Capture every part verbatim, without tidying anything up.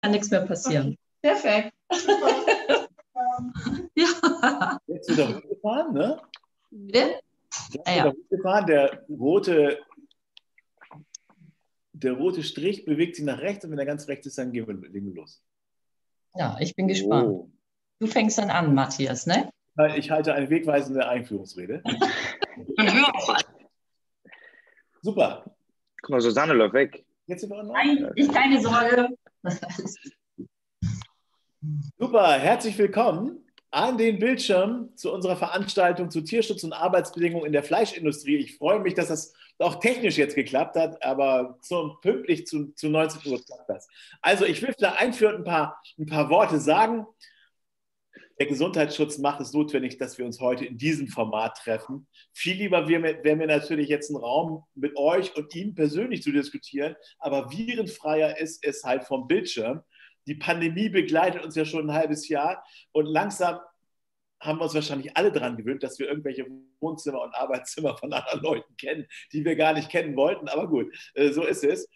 kann nichts mehr passieren. Perfekt. Ja. Jetzt wieder hochgefahren, ne? Bitte? Ah, ja. Hochgefahren. Der rote, der rote Strich bewegt sich nach rechts und wenn er ganz rechts ist, dann gehen wir, gehen wir los. Ja, ich bin gespannt. Oh. Du fängst dann an, Matthias, ne? Ich halte eine wegweisende Einführungsrede. Super. Guck mal, Susanne läuft weg. Jetzt sind wir noch. Nein, ich keine Sorge. Super, herzlich willkommen an den Bildschirm zu unserer Veranstaltung zu Tierschutz und Arbeitsbedingungen in der Fleischindustrie. Ich freue mich, dass das auch technisch jetzt geklappt hat, aber zum, pünktlich zu, zu neunzehn Uhr klappt das. Also ich will da einführend ein paar, ein paar Worte sagen. Der Gesundheitsschutz macht es notwendig, dass wir uns heute in diesem Format treffen. Viel lieber wäre mir natürlich jetzt ein Raum mit euch und ihm persönlich zu diskutieren, aber virenfreier ist es halt vom Bildschirm. Die Pandemie begleitet uns ja schon ein halbes Jahr und langsam haben wir uns wahrscheinlich alle daran gewöhnt, dass wir irgendwelche Wohnzimmer und Arbeitszimmer von anderen Leuten kennen, die wir gar nicht kennen wollten, aber gut, so ist es.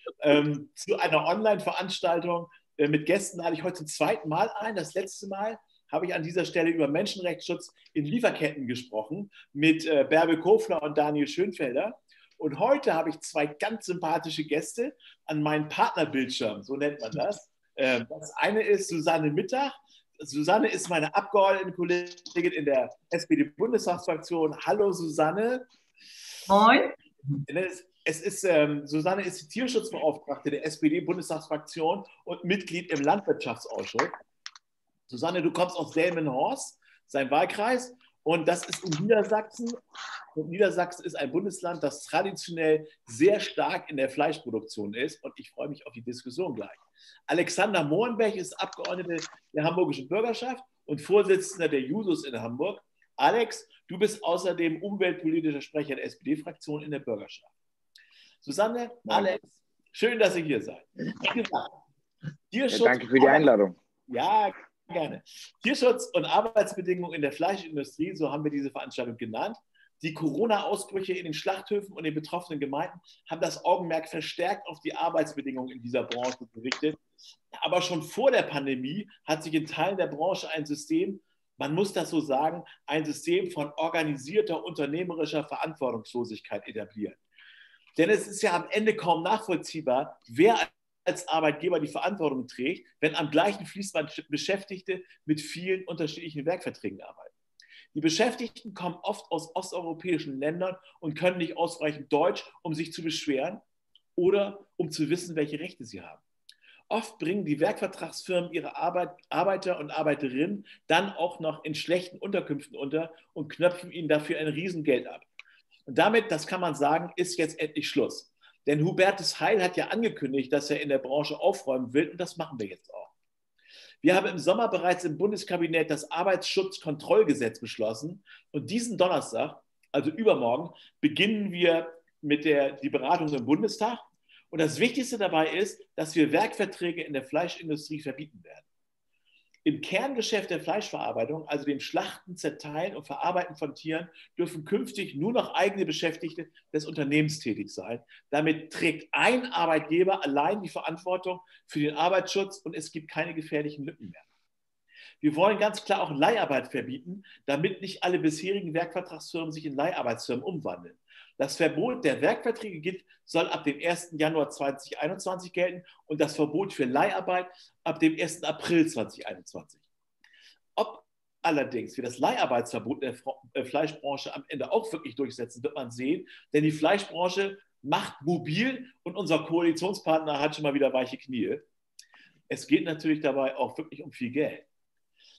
Zu einer Online-Veranstaltung mit Gästen lade ich heute zum zweiten Mal ein, das letzte Mal habe ich an dieser Stelle über Menschenrechtsschutz in Lieferketten gesprochen mit äh, Bärbel Kofler und Daniel Schönfelder. Und heute habe ich zwei ganz sympathische Gäste an meinem Partnerbildschirm, so nennt man das. Äh, das eine ist Susanne Mittag. Susanne ist meine Abgeordnetenkollegin in der S P D-Bundestagsfraktion. Hallo Susanne. Moin. Es ist, ähm, Susanne ist die Tierschutzbeauftragte der S P D-Bundestagsfraktion und Mitglied im Landwirtschaftsausschuss. Susanne, du kommst aus Delmenhorst, sein Wahlkreis, und das ist in Niedersachsen. Und Niedersachsen ist ein Bundesland, das traditionell sehr stark in der Fleischproduktion ist, und ich freue mich auf die Diskussion gleich. Alexander Mohrenberg ist Abgeordneter der Hamburgischen Bürgerschaft und Vorsitzender der Jusos in Hamburg. Alex, du bist außerdem umweltpolitischer Sprecher der S P D-Fraktion in der Bürgerschaft. Susanne, Alex, schön, dass ihr hier seid. Ja, danke für die Einladung. Ja, gerne. Tierschutz und Arbeitsbedingungen in der Fleischindustrie, so haben wir diese Veranstaltung genannt. Die Corona-Ausbrüche in den Schlachthöfen und den betroffenen Gemeinden haben das Augenmerk verstärkt auf die Arbeitsbedingungen in dieser Branche gerichtet. Aber schon vor der Pandemie hat sich in Teilen der Branche ein System, man muss das so sagen, ein System von organisierter unternehmerischer Verantwortungslosigkeit etabliert. Denn es ist ja am Ende kaum nachvollziehbar, wer als Arbeitgeber die Verantwortung trägt, wenn am gleichen Fließband Beschäftigte mit vielen unterschiedlichen Werkverträgen arbeiten. Die Beschäftigten kommen oft aus osteuropäischen Ländern und können nicht ausreichend Deutsch, um sich zu beschweren oder um zu wissen, welche Rechte sie haben. Oft bringen die Werkvertragsfirmen ihre Arbeit, Arbeiter und Arbeiterinnen dann auch noch in schlechten Unterkünften unter und knöpfen ihnen dafür ein Riesengeld ab. Und damit, das kann man sagen, ist jetzt endlich Schluss. Denn Hubertus Heil hat ja angekündigt, dass er in der Branche aufräumen will, und das machen wir jetzt auch. Wir haben im Sommer bereits im Bundeskabinett das Arbeitsschutzkontrollgesetz beschlossen, und diesen Donnerstag, also übermorgen, beginnen wir mit der die Beratung im Bundestag, und das Wichtigste dabei ist, dass wir Werkverträge in der Fleischindustrie verbieten werden. Im Kerngeschäft der Fleischverarbeitung, also dem Schlachten, Zerteilen und Verarbeiten von Tieren, dürfen künftig nur noch eigene Beschäftigte des Unternehmens tätig sein. Damit trägt ein Arbeitgeber allein die Verantwortung für den Arbeitsschutz und es gibt keine gefährlichen Lücken mehr. Wir wollen ganz klar auch Leiharbeit verbieten, damit nicht alle bisherigen Werkvertragsfirmen sich in Leiharbeitsfirmen umwandeln. Das Verbot der Werkverträge gilt, soll ab dem ersten Januar zweitausendeinundzwanzig gelten und das Verbot für Leiharbeit ab dem ersten April zweitausendeinundzwanzig. Ob allerdings wir das Leiharbeitsverbot in der Fleischbranche am Ende auch wirklich durchsetzen, wird man sehen, denn die Fleischbranche macht mobil und unser Koalitionspartner hat schon mal wieder weiche Knie. Es geht natürlich dabei auch wirklich um viel Geld.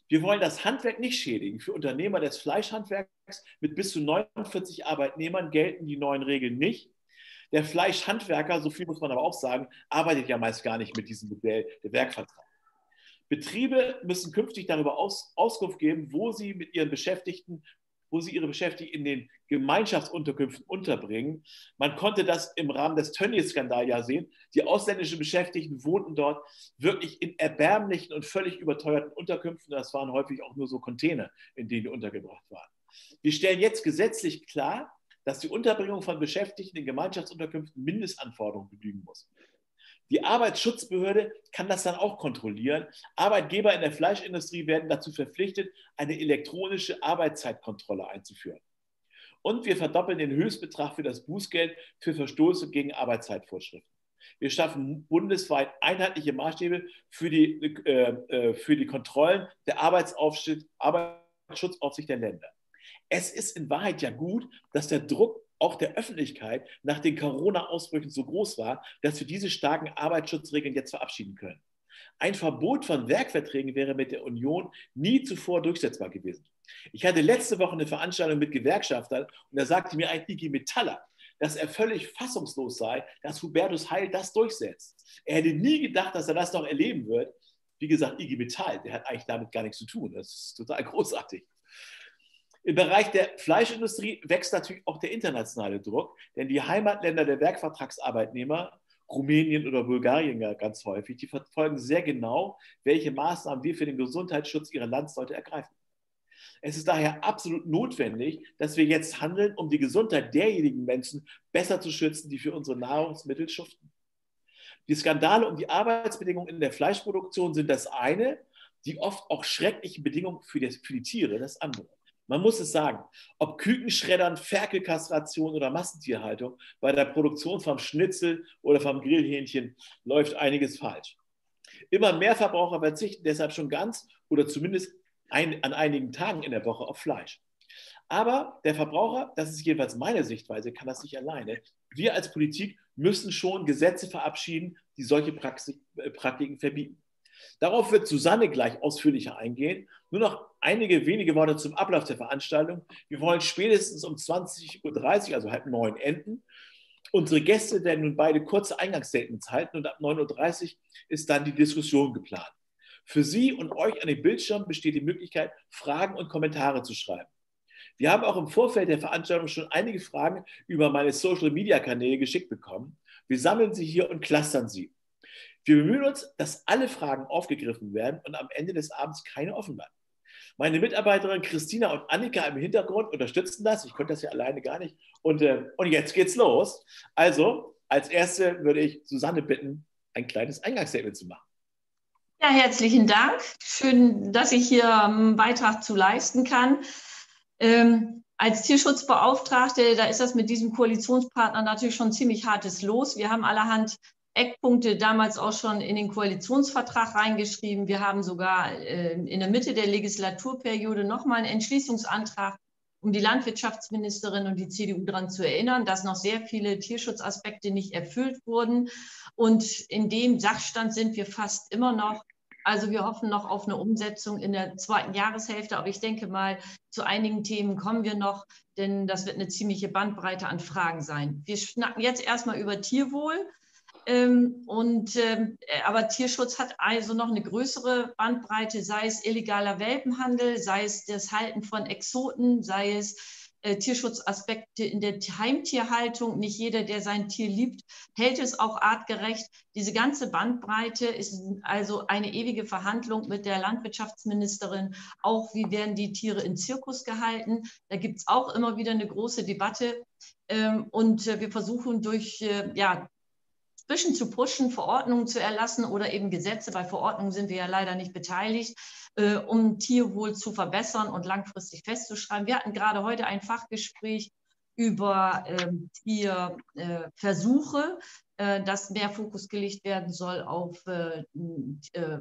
Wir wollen das Handwerk nicht schädigen. Für Unternehmer des Fleischhandwerks mit bis zu neunundvierzig Arbeitnehmern gelten die neuen Regeln nicht. Der Fleischhandwerker, so viel muss man aber auch sagen, arbeitet ja meist gar nicht mit diesem Modell der Werkvertrag. Betriebe müssen künftig darüber aus, Auskunft geben, wo sie mit ihren Beschäftigten, wo sie ihre Beschäftigten in den Gemeinschaftsunterkünften unterbringen. Man konnte das im Rahmen des Tönnies-Skandals ja sehen. Die ausländischen Beschäftigten wohnten dort wirklich in erbärmlichen und völlig überteuerten Unterkünften. Das waren häufig auch nur so Container, in denen die untergebracht waren. Wir stellen jetzt gesetzlich klar, dass die Unterbringung von Beschäftigten in Gemeinschaftsunterkünften Mindestanforderungen genügen muss. Die Arbeitsschutzbehörde kann das dann auch kontrollieren. Arbeitgeber in der Fleischindustrie werden dazu verpflichtet, eine elektronische Arbeitszeitkontrolle einzuführen. Und wir verdoppeln den Höchstbetrag für das Bußgeld für Verstöße gegen Arbeitszeitvorschriften. Wir schaffen bundesweit einheitliche Maßstäbe für die, äh, für die Kontrollen der Arbeitsschutzaufsicht der Länder. Es ist in Wahrheit ja gut, dass der Druck auch der Öffentlichkeit nach den Corona-Ausbrüchen so groß war, dass wir diese starken Arbeitsschutzregeln jetzt verabschieden können. Ein Verbot von Werkverträgen wäre mit der Union nie zuvor durchsetzbar gewesen. Ich hatte letzte Woche eine Veranstaltung mit Gewerkschaftern und da sagte mir ein I G Metaller, dass er völlig fassungslos sei, dass Hubertus Heil das durchsetzt. Er hätte nie gedacht, dass er das noch erleben wird. Wie gesagt, I G Metall, der hat eigentlich damit gar nichts zu tun. Das ist total großartig. Im Bereich der Fleischindustrie wächst natürlich auch der internationale Druck, denn die Heimatländer der Werkvertragsarbeitnehmer, Rumänien oder Bulgarien ganz häufig, die verfolgen sehr genau, welche Maßnahmen wir für den Gesundheitsschutz ihrer Landsleute ergreifen. Es ist daher absolut notwendig, dass wir jetzt handeln, um die Gesundheit derjenigen Menschen besser zu schützen, die für unsere Nahrungsmittel schuften. Die Skandale um die Arbeitsbedingungen in der Fleischproduktion sind das eine, die oft auch schrecklichen Bedingungen für die, für die Tiere das andere. Man muss es sagen, ob Kükenschreddern, Ferkelkastration oder Massentierhaltung, bei der Produktion vom Schnitzel oder vom Grillhähnchen läuft einiges falsch. Immer mehr Verbraucher verzichten deshalb schon ganz oder zumindest ein, an einigen Tagen in der Woche auf Fleisch. Aber der Verbraucher, das ist jedenfalls meine Sichtweise, kann das nicht alleine. Wir als Politik müssen schon Gesetze verabschieden, die solche Praxi- Praktiken verbieten. Darauf wird Susanne gleich ausführlicher eingehen. Nur noch einige wenige Worte zum Ablauf der Veranstaltung. Wir wollen spätestens um zwanzig Uhr dreißig, also halb neun, enden. Unsere Gäste werden nun beide kurze Eingangsstatements halten und ab neun Uhr dreißig ist dann die Diskussion geplant. Für Sie und euch an dem Bildschirm besteht die Möglichkeit, Fragen und Kommentare zu schreiben. Wir haben auch im Vorfeld der Veranstaltung schon einige Fragen über meine Social-Media-Kanäle geschickt bekommen. Wir sammeln sie hier und clustern sie. Wir bemühen uns, dass alle Fragen aufgegriffen werden und am Ende des Abends keine offen bleiben. Meine Mitarbeiterinnen Christina und Annika im Hintergrund unterstützen das. Ich konnte das ja alleine gar nicht. Und, äh, und jetzt geht's los. Also, als Erste würde ich Susanne bitten, ein kleines Eingangsstatement zu machen. Ja, herzlichen Dank. Schön, dass ich hier einen Beitrag zu leisten kann. Ähm, als Tierschutzbeauftragte, da ist das mit diesem Koalitionspartner natürlich schon ziemlich hartes Los. Wir haben allerhand Eckpunkte damals auch schon in den Koalitionsvertrag reingeschrieben. Wir haben sogar äh, in der Mitte der Legislaturperiode nochmal einen Entschließungsantrag, um die Landwirtschaftsministerin und die C D U daran zu erinnern, dass noch sehr viele Tierschutzaspekte nicht erfüllt wurden. Und in dem Sachstand sind wir fast immer noch. Also wir hoffen noch auf eine Umsetzung in der zweiten Jahreshälfte. Aber ich denke mal, zu einigen Themen kommen wir noch, denn das wird eine ziemliche Bandbreite an Fragen sein. Wir schnacken jetzt erstmal über Tierwohl. Ähm, und, ähm, aber Tierschutz hat also noch eine größere Bandbreite, sei es illegaler Welpenhandel, sei es das Halten von Exoten, sei es äh, Tierschutzaspekte in der Heimtierhaltung. Nicht jeder, der sein Tier liebt, hält es auch artgerecht. Diese ganze Bandbreite ist also eine ewige Verhandlung mit der Landwirtschaftsministerin. Auch wie werden die Tiere im Zirkus gehalten? Da gibt es auch immer wieder eine große Debatte. Ähm, und äh, wir versuchen durch äh, ja, zwischen zu pushen, Verordnungen zu erlassen oder eben Gesetze, bei Verordnungen sind wir ja leider nicht beteiligt, äh, um Tierwohl zu verbessern und langfristig festzuschreiben. Wir hatten gerade heute ein Fachgespräch über äh, Tierversuche, äh, äh, dass mehr Fokus gelegt werden soll auf äh, äh,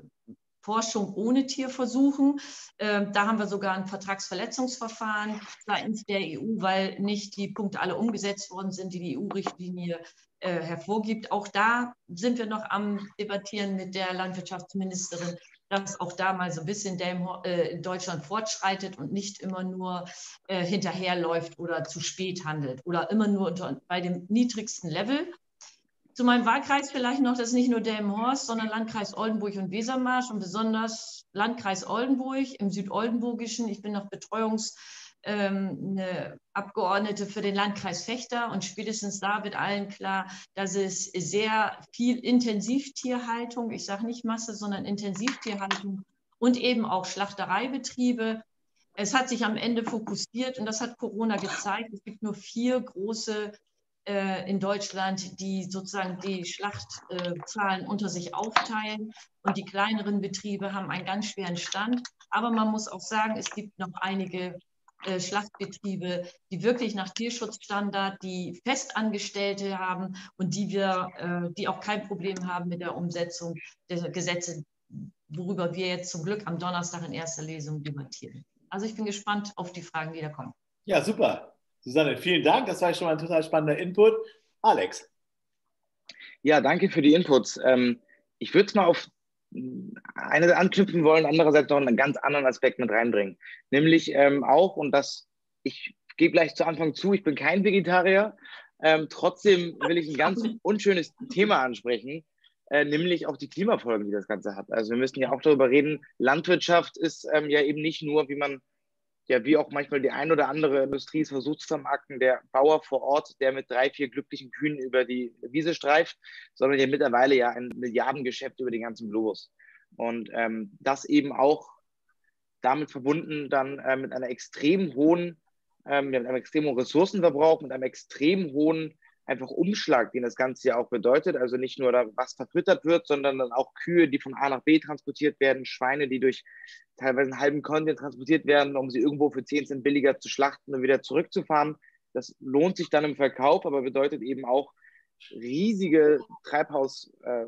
Forschung ohne Tierversuchen. Äh, da haben wir sogar ein Vertragsverletzungsverfahren seitens der E U, weil nicht die Punkte alle umgesetzt worden sind, die die E U-Richtlinie äh, hervorgibt. Auch da sind wir noch am Debattieren mit der Landwirtschaftsministerin, dass auch da mal so ein bisschen Delmenhorst, äh, Deutschland fortschreitet und nicht immer nur äh, hinterherläuft oder zu spät handelt oder immer nur unter, bei dem niedrigsten Level. Zu meinem Wahlkreis vielleicht noch, das ist nicht nur Delmenhorst, sondern Landkreis Oldenburg und Wesermarsch und besonders Landkreis Oldenburg im Südoldenburgischen. Ich bin noch Betreuungsabgeordnete ähm, für den Landkreis Vechta und spätestens da wird allen klar, dass es sehr viel Intensivtierhaltung, ich sage nicht Masse, sondern Intensivtierhaltung und eben auch Schlachtereibetriebe. Es hat sich am Ende fokussiert und das hat Corona gezeigt. Es gibt nur vier große äh, in Deutschland, die sozusagen die Schlachtzahlen äh, unter sich aufteilen. Und die kleineren Betriebe haben einen ganz schweren Stand. Aber man muss auch sagen, es gibt noch einige äh, Schlachtbetriebe, die wirklich nach Tierschutzstandard, die Festangestellte haben und die, wir, äh, die auch kein Problem haben mit der Umsetzung der Gesetze, worüber wir jetzt zum Glück am Donnerstag in erster Lesung debattieren. Also ich bin gespannt auf die Fragen, die da kommen. Ja, super. Susanne, vielen Dank. Das war schon mal ein total spannender Input. Alex. Ja, danke für die Inputs. Ich würde es mal auf eine anknüpfen wollen, andererseits noch einen ganz anderen Aspekt mit reinbringen. Nämlich auch, und das, ich gehe gleich zu Anfang zu, ich bin kein Vegetarier. Trotzdem will ich ein ganz unschönes Thema ansprechen. Äh, nämlich auch die Klimafolgen, die das Ganze hat. Also wir müssen ja auch darüber reden, Landwirtschaft ist ähm, ja eben nicht nur, wie man, ja wie auch manchmal die ein oder andere Industrie es versucht zu vermarkten, der Bauer vor Ort, der mit drei, vier glücklichen Kühen über die Wiese streift, sondern ja mittlerweile ja ein Milliardengeschäft über den ganzen Globus. Und ähm, das eben auch damit verbunden dann äh, mit einer extrem hohen, ähm, mit einem extrem hohen Ressourcenverbrauch, mit einem extrem hohen einfach Umschlag, den das Ganze ja auch bedeutet. Also nicht nur, da, was verfüttert wird, sondern dann auch Kühe, die von A nach B transportiert werden, Schweine, die durch teilweise einen halben Kontinent transportiert werden, um sie irgendwo für zehn Cent billiger zu schlachten und wieder zurückzufahren. Das lohnt sich dann im Verkauf, aber bedeutet eben auch riesige Treibhaus, äh,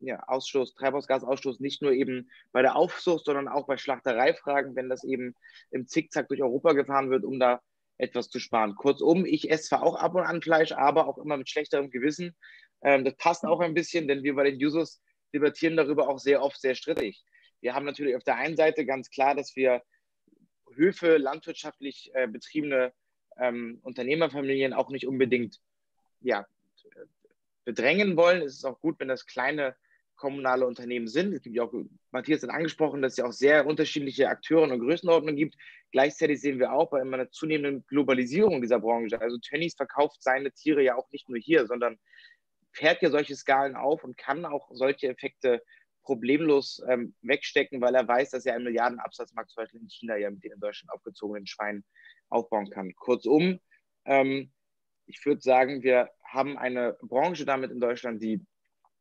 ja, Ausstoß, Treibhausgasausstoß, nicht nur eben bei der Aufzucht, sondern auch bei Schlachtereifragen, wenn das eben im Zickzack durch Europa gefahren wird, um da etwas zu sparen. Kurzum, ich esse zwar auch ab und an Fleisch, aber auch immer mit schlechterem Gewissen. Ähm, das passt auch ein bisschen, denn wir bei den Jusos debattieren darüber auch sehr oft sehr strittig. Wir haben natürlich auf der einen Seite ganz klar, dass wir Höfe, landwirtschaftlich äh, betriebene ähm, Unternehmerfamilien auch nicht unbedingt ja, bedrängen wollen. Es ist auch gut, wenn das kleine kommunale Unternehmen sind. Es gibt ja auch, Matthias hat angesprochen, dass es ja auch sehr unterschiedliche Akteure und Größenordnungen gibt. Gleichzeitig sehen wir auch bei einer zunehmenden Globalisierung dieser Branche. Also Tönnies verkauft seine Tiere ja auch nicht nur hier, sondern fährt ja solche Skalen auf und kann auch solche Effekte problemlos ähm, wegstecken, weil er weiß, dass er einen Milliardenabsatzmarkt zum Beispiel in China ja mit den in Deutschland aufgezogenen Schweinen aufbauen kann. Kurzum, ähm, ich würde sagen, wir haben eine Branche damit in Deutschland, die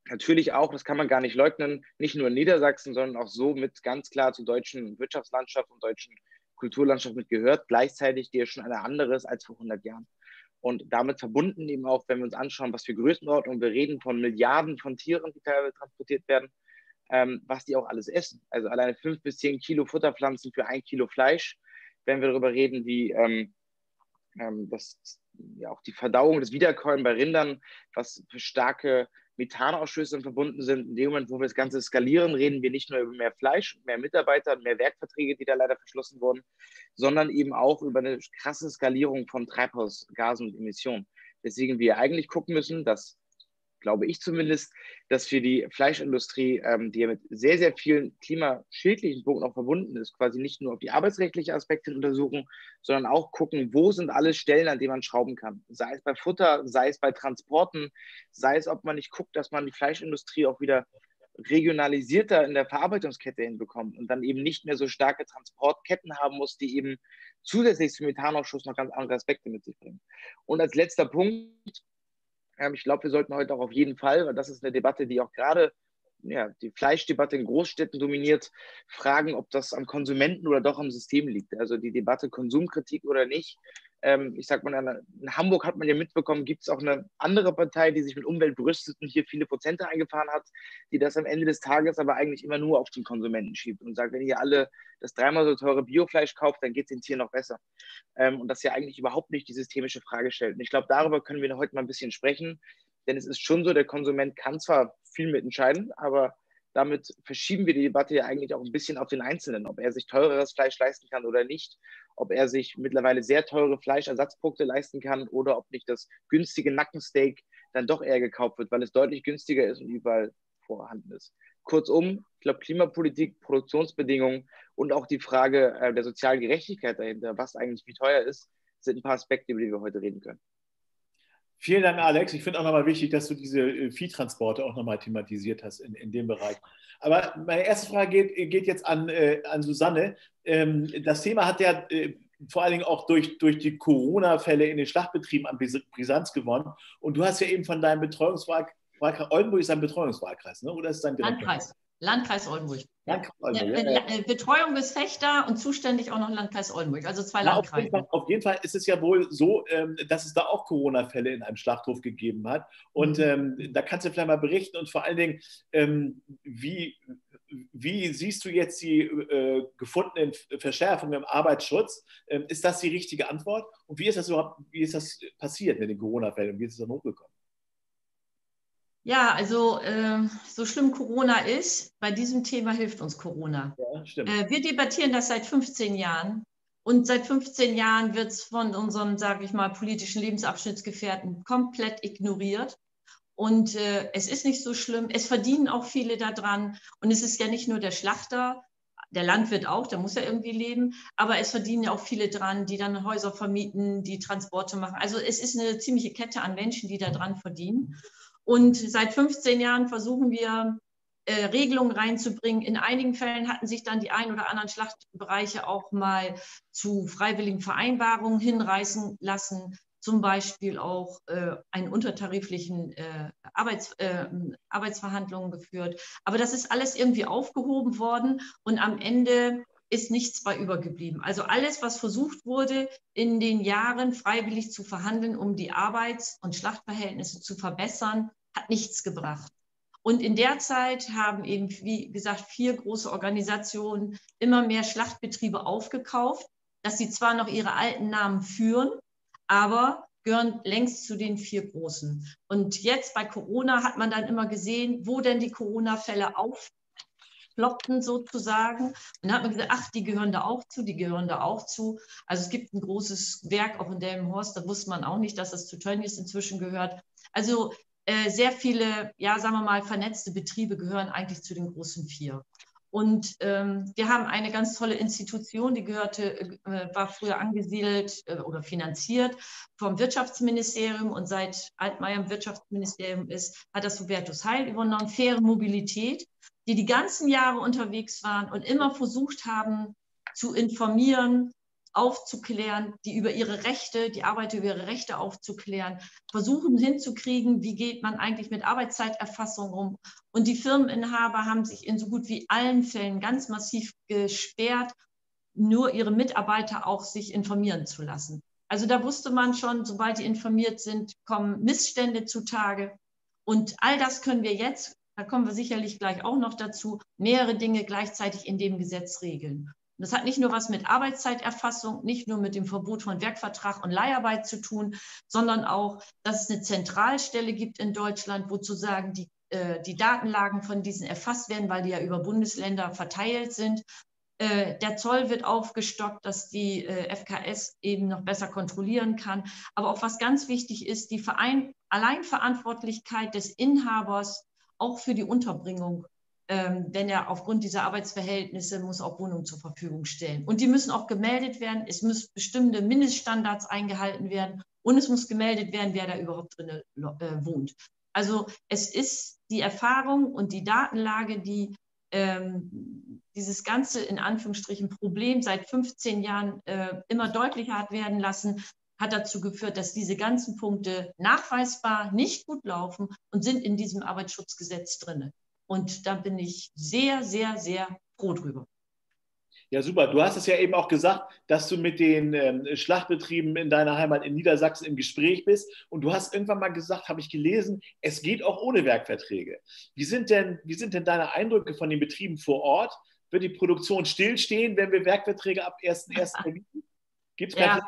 natürlich auch, das kann man gar nicht leugnen, nicht nur in Niedersachsen, sondern auch so mit ganz klar zur deutschen Wirtschaftslandschaft und deutschen Kulturlandschaft mit gehört, gleichzeitig die ja schon eine andere ist als vor hundert Jahren. Und damit verbunden eben auch, wenn wir uns anschauen, was für Größenordnung, wir reden von Milliarden von Tieren, die teilweise transportiert werden, ähm, was die auch alles essen. Also alleine fünf bis zehn Kilo Futterpflanzen für ein Kilo Fleisch, wenn wir darüber reden, wie ähm, ähm, das, ja, auch die Verdauung, das Wiederkäuen bei Rindern, was für starke Methanausschüsse verbunden sind. In dem Moment, wo wir das Ganze skalieren, reden wir nicht nur über mehr Fleisch, mehr Mitarbeiter, mehr Werkverträge, die da leider verschlossen wurden, sondern eben auch über eine krasse Skalierung von Treibhausgasen und Emissionen. Deswegen wir eigentlich gucken müssen, dass, glaube ich zumindest, dass wir die Fleischindustrie, ähm, die ja mit sehr, sehr vielen klimaschädlichen Punkten auch verbunden ist, quasi nicht nur auf die arbeitsrechtlichen Aspekte untersuchen, sondern auch gucken, wo sind alle Stellen, an denen man schrauben kann. Sei es bei Futter, sei es bei Transporten, sei es, ob man nicht guckt, dass man die Fleischindustrie auch wieder regionalisierter in der Verarbeitungskette hinbekommt und dann eben nicht mehr so starke Transportketten haben muss, die eben zusätzlich zum Methanausschuss noch ganz andere Aspekte mit sich bringen. Und als letzter Punkt, ich glaube, wir sollten heute auch auf jeden Fall, weil das ist eine Debatte, die auch gerade ja, die Fleischdebatte in Großstädten dominiert, fragen, ob das am Konsumenten oder doch am System liegt. Also die Debatte Konsumkritik oder nicht. Ich sage mal, in Hamburg hat man ja mitbekommen, gibt es auch eine andere Partei, die sich mit Umwelt brüstet und hier viele Prozente eingefahren hat, die das am Ende des Tages aber eigentlich immer nur auf den Konsumenten schiebt und sagt, wenn ihr alle das dreimal so teure Biofleisch kauft, dann geht es den Tieren noch besser. Und das ja eigentlich überhaupt nicht die systemische Frage stellt. Und ich glaube, darüber können wir heute mal ein bisschen sprechen, denn es ist schon so, der Konsument kann zwar viel mitentscheiden, aber damit verschieben wir die Debatte ja eigentlich auch ein bisschen auf den Einzelnen, ob er sich teureres Fleisch leisten kann oder nicht, ob er sich mittlerweile sehr teure Fleischersatzprodukte leisten kann oder ob nicht das günstige Nackensteak dann doch eher gekauft wird, weil es deutlich günstiger ist und überall vorhanden ist. Kurzum, ich glaube, Klimapolitik, Produktionsbedingungen und auch die Frage der sozialen Gerechtigkeit dahinter, was eigentlich wie teuer ist, sind ein paar Aspekte, über die wir heute reden können. Vielen Dank, Alex. Ich finde auch nochmal wichtig, dass du diese Viehtransporte auch nochmal thematisiert hast in, in dem Bereich. Aber meine erste Frage geht, geht jetzt an, äh, an Susanne. Ähm, das Thema hat ja äh, vor allen Dingen auch durch, durch die Corona-Fälle in den Schlachtbetrieben an Brisanz gewonnen. Und du hast ja eben von deinem Betreuungswahlkreis, Oldenburg ist ein Betreuungswahlkreis, ne? Oder ist dein Landkreis? Landkreis Oldenburg. Landkreis Oldenburg. Ja, ja, ja. Betreuung ist Vechta und zuständig auch noch Landkreis Oldenburg, also zwei Na, Landkreise. Auf jeden, Fall, auf jeden Fall ist es ja wohl so, dass es da auch Corona-Fälle in einem Schlachthof gegeben hat. Und mhm. ähm, da kannst du vielleicht mal berichten und vor allen Dingen, ähm, wie, wie siehst du jetzt die äh, gefundenen Verschärfungen im Arbeitsschutz? Ähm, ist das die richtige Antwort? Und wie ist das überhaupt, wie ist das passiert mit den Corona-Fällen? Wie ist es dann hochgekommen? Ja, also äh, so schlimm Corona ist, bei diesem Thema hilft uns Corona. Ja, stimmt. Äh, wir debattieren das seit fünfzehn Jahren und seit fünfzehn Jahren wird es von unserem, sage ich mal, politischen Lebensabschnittsgefährten komplett ignoriert. Und äh, es ist nicht so schlimm, es verdienen auch viele daran und es ist ja nicht nur der Schlachter, der Landwirt auch, der muss ja irgendwie leben, aber es verdienen ja auch viele dran, die dann Häuser vermieten, die Transporte machen. Also es ist eine ziemliche Kette an Menschen, die daran verdienen. Und seit fünfzehn Jahren versuchen wir, äh, Regelungen reinzubringen. In einigen Fällen hatten sich dann die ein oder anderen Schlachtbereiche auch mal zu freiwilligen Vereinbarungen hinreißen lassen, zum Beispiel auch äh, einen untertariflichen äh, Arbeits, äh, Arbeitsverhandlungen geführt. Aber das ist alles irgendwie aufgehoben worden und am Ende ist nichts bei übergeblieben. Also alles, was versucht wurde, in den Jahren freiwillig zu verhandeln, um die Arbeits- und Schlachtverhältnisse zu verbessern, hat nichts gebracht. Und in der Zeit haben eben, wie gesagt, vier große Organisationen immer mehr Schlachtbetriebe aufgekauft, dass sie zwar noch ihre alten Namen führen, aber gehören längst zu den vier großen. Und jetzt bei Corona hat man dann immer gesehen, wo denn die Corona-Fälle auftreten, ploppten sozusagen. Und dann hat man gesagt, ach, die gehören da auch zu, die gehören da auch zu. Also es gibt ein großes Werk auch in Delmenhorst, da wusste man auch nicht, dass das zu Tönnies inzwischen gehört. Also äh, sehr viele, ja, sagen wir mal, vernetzte Betriebe gehören eigentlich zu den großen vier. Und ähm, wir haben eine ganz tolle Institution, die gehörte, äh, war früher angesiedelt äh, oder finanziert vom Wirtschaftsministerium und seit Altmaier im Wirtschaftsministerium ist, hat das Hubertus Heil übernommen, faire Mobilität, die die ganzen Jahre unterwegs waren und immer versucht haben, zu informieren, aufzuklären, die über ihre Rechte, die Arbeiter über ihre Rechte aufzuklären, versuchen hinzukriegen, wie geht man eigentlich mit Arbeitszeiterfassung um. Und die Firmeninhaber haben sich in so gut wie allen Fällen ganz massiv gesperrt, nur ihre Mitarbeiter auch sich informieren zu lassen. Also da wusste man schon, sobald die informiert sind, kommen Missstände zutage. Und all das können wir jetzt, da kommen wir sicherlich gleich auch noch dazu, mehrere Dinge gleichzeitig in dem Gesetz regeln. Und das hat nicht nur was mit Arbeitszeiterfassung, nicht nur mit dem Verbot von Werkvertrag und Leiharbeit zu tun, sondern auch, dass es eine Zentralstelle gibt in Deutschland, wo zu sagen, die, äh, die Datenlagen von diesen erfasst werden, weil die ja über Bundesländer verteilt sind. Äh, der Zoll wird aufgestockt, dass die äh, F K S eben noch besser kontrollieren kann. Aber auch was ganz wichtig ist, die Verein- Alleinverantwortlichkeit des Inhabers auch für die Unterbringung, ähm, denn er aufgrund dieser Arbeitsverhältnisse muss auch Wohnungen zur Verfügung stellen. Und die müssen auch gemeldet werden, es müssen bestimmte Mindeststandards eingehalten werden und es muss gemeldet werden, wer da überhaupt drin äh, wohnt. Also es ist die Erfahrung und die Datenlage, die ähm, dieses ganze in Anführungsstrichen Problem seit fünfzehn Jahren äh, immer deutlicher hat werden lassen, hat dazu geführt, dass diese ganzen Punkte nachweisbar nicht gut laufen und sind in diesem Arbeitsschutzgesetz drin. Und da bin ich sehr, sehr, sehr froh drüber. Ja, super. Du hast es ja eben auch gesagt, dass du mit den ähm, Schlachtbetrieben in deiner Heimat in Niedersachsen im Gespräch bist. Und du hast irgendwann mal gesagt, habe ich gelesen, es geht auch ohne Werkverträge. Wie sind denn, wie sind denn deine Eindrücke von den Betrieben vor Ort? Wird die Produktion stillstehen, wenn wir Werkverträge ab ersten ersten vermieten? Gibt's ja.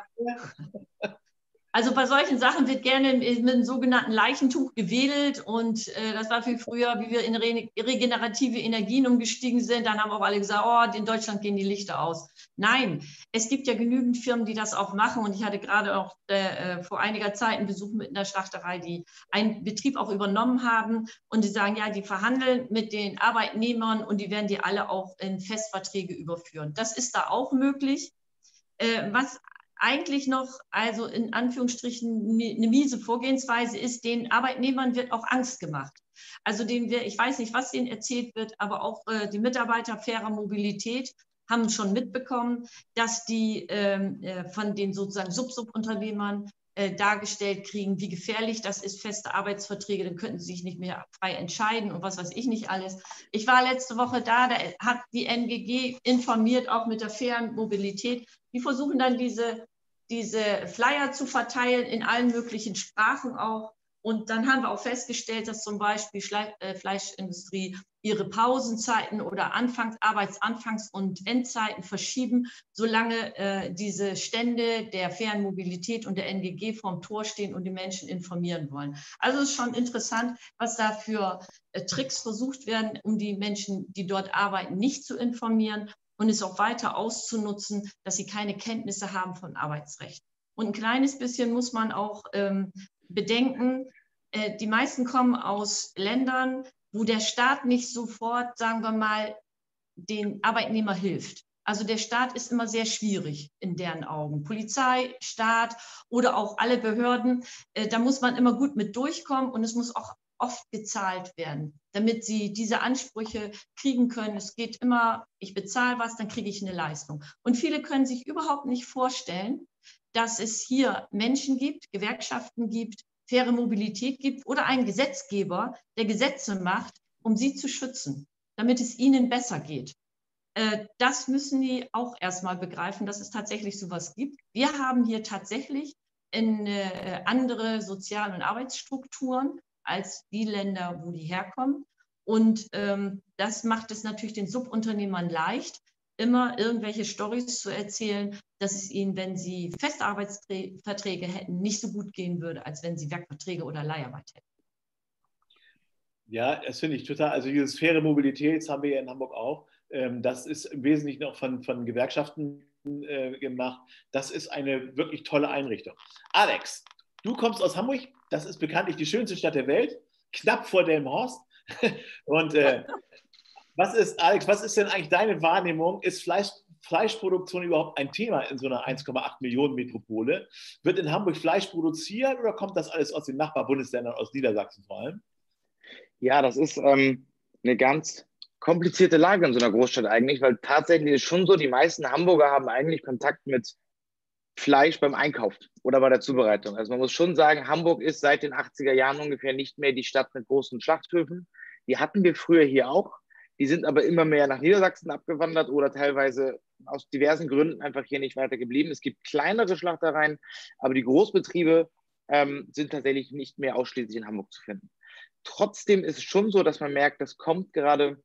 Also bei solchen Sachen wird gerne mit dem sogenannten Leichentuch gewedelt und äh, das war viel früher, wie wir in re regenerative Energien umgestiegen sind, dann haben auch alle gesagt, oh, in Deutschland gehen die Lichter aus. Nein, es gibt ja genügend Firmen, die das auch machen und ich hatte gerade auch äh, vor einiger Zeit einen Besuch mit einer Schlachterei, die einen Betrieb auch übernommen haben und die sagen, ja, die verhandeln mit den Arbeitnehmern und die werden die alle auch in Festverträge überführen. Das ist da auch möglich. Äh, was eigentlich noch, also in Anführungsstrichen, eine miese Vorgehensweise ist, den Arbeitnehmern wird auch Angst gemacht. Also denen wir, ich weiß nicht, was denen erzählt wird, aber auch äh, die Mitarbeiter fairer Mobilität haben schon mitbekommen, dass die äh, von den sozusagen Sub-Sub-Unternehmern äh, dargestellt kriegen, wie gefährlich das ist, feste Arbeitsverträge, dann könnten sie sich nicht mehr frei entscheiden und was weiß ich nicht alles. Ich war letzte Woche da, da hat die N G G informiert, auch mit der fairen Mobilität. Die versuchen dann diese, diese Flyer zu verteilen, in allen möglichen Sprachen auch. Und dann haben wir auch festgestellt, dass zum Beispiel Schle- äh, Fleischindustrie ihre Pausenzeiten oder Anfangs-, Arbeitsanfangs- und Endzeiten verschieben, solange äh, diese Stände der fairen Mobilität und der N G G vorm Tor stehen und die Menschen informieren wollen. Also es ist schon interessant, was da für äh, Tricks versucht werden, um die Menschen, die dort arbeiten, nicht zu informieren und es auch weiter auszunutzen, dass sie keine Kenntnisse haben von Arbeitsrecht. Und ein kleines bisschen muss man auch ähm, bedenken, äh, die meisten kommen aus Ländern, wo der Staat nicht sofort, sagen wir mal, den Arbeitnehmer hilft. Also der Staat ist immer sehr schwierig in deren Augen. Polizei, Staat oder auch alle Behörden, äh, da muss man immer gut mit durchkommen und es muss auch oft bezahlt werden, damit sie diese Ansprüche kriegen können. Es geht immer, ich bezahle was, dann kriege ich eine Leistung. Und viele können sich überhaupt nicht vorstellen, dass es hier Menschen gibt, Gewerkschaften gibt, faire Mobilität gibt oder einen Gesetzgeber, der Gesetze macht, um sie zu schützen, damit es ihnen besser geht. Das müssen die auch erstmal begreifen, dass es tatsächlich sowas gibt. Wir haben hier tatsächlich in andere Sozial- und Arbeitsstrukturen als die Länder, wo die herkommen. Und das macht es natürlich den Subunternehmern leicht, immer irgendwelche Storys zu erzählen, dass es ihnen, wenn sie feste Arbeitsverträge hätten, nicht so gut gehen würde, als wenn sie Werkverträge oder Leiharbeit hätten. Ja, das finde ich total. Also dieses faire Mobilität, das haben wir ja in Hamburg auch. Das ist im Wesentlichen auch von, von Gewerkschaften gemacht. Das ist eine wirklich tolle Einrichtung. Alex, du kommst aus Hamburg. Das ist bekanntlich die schönste Stadt der Welt, knapp vor Delmenhorst. Und äh, was ist, Alex, was ist denn eigentlich deine Wahrnehmung? Ist Fleisch, Fleischproduktion überhaupt ein Thema in so einer eins Komma acht Millionen Metropole? Wird in Hamburg Fleisch produziert oder kommt das alles aus den Nachbarbundesländern, aus Niedersachsen vor allem? Ja, das ist ähm, eine ganz komplizierte Lage in so einer Großstadt eigentlich, weil tatsächlich ist schon so, die meisten Hamburger haben eigentlich Kontakt mit Fleisch beim Einkauf oder bei der Zubereitung. Also man muss schon sagen, Hamburg ist seit den achtziger Jahren ungefähr nicht mehr die Stadt mit großen Schlachthöfen. Die hatten wir früher hier auch. Die sind aber immer mehr nach Niedersachsen abgewandert oder teilweise aus diversen Gründen einfach hier nicht weiter geblieben. Es gibt kleinere Schlachtereien, aber die Großbetriebe ähm, sind tatsächlich nicht mehr ausschließlich in Hamburg zu finden. Trotzdem ist es schon so, dass man merkt, das kommt gerade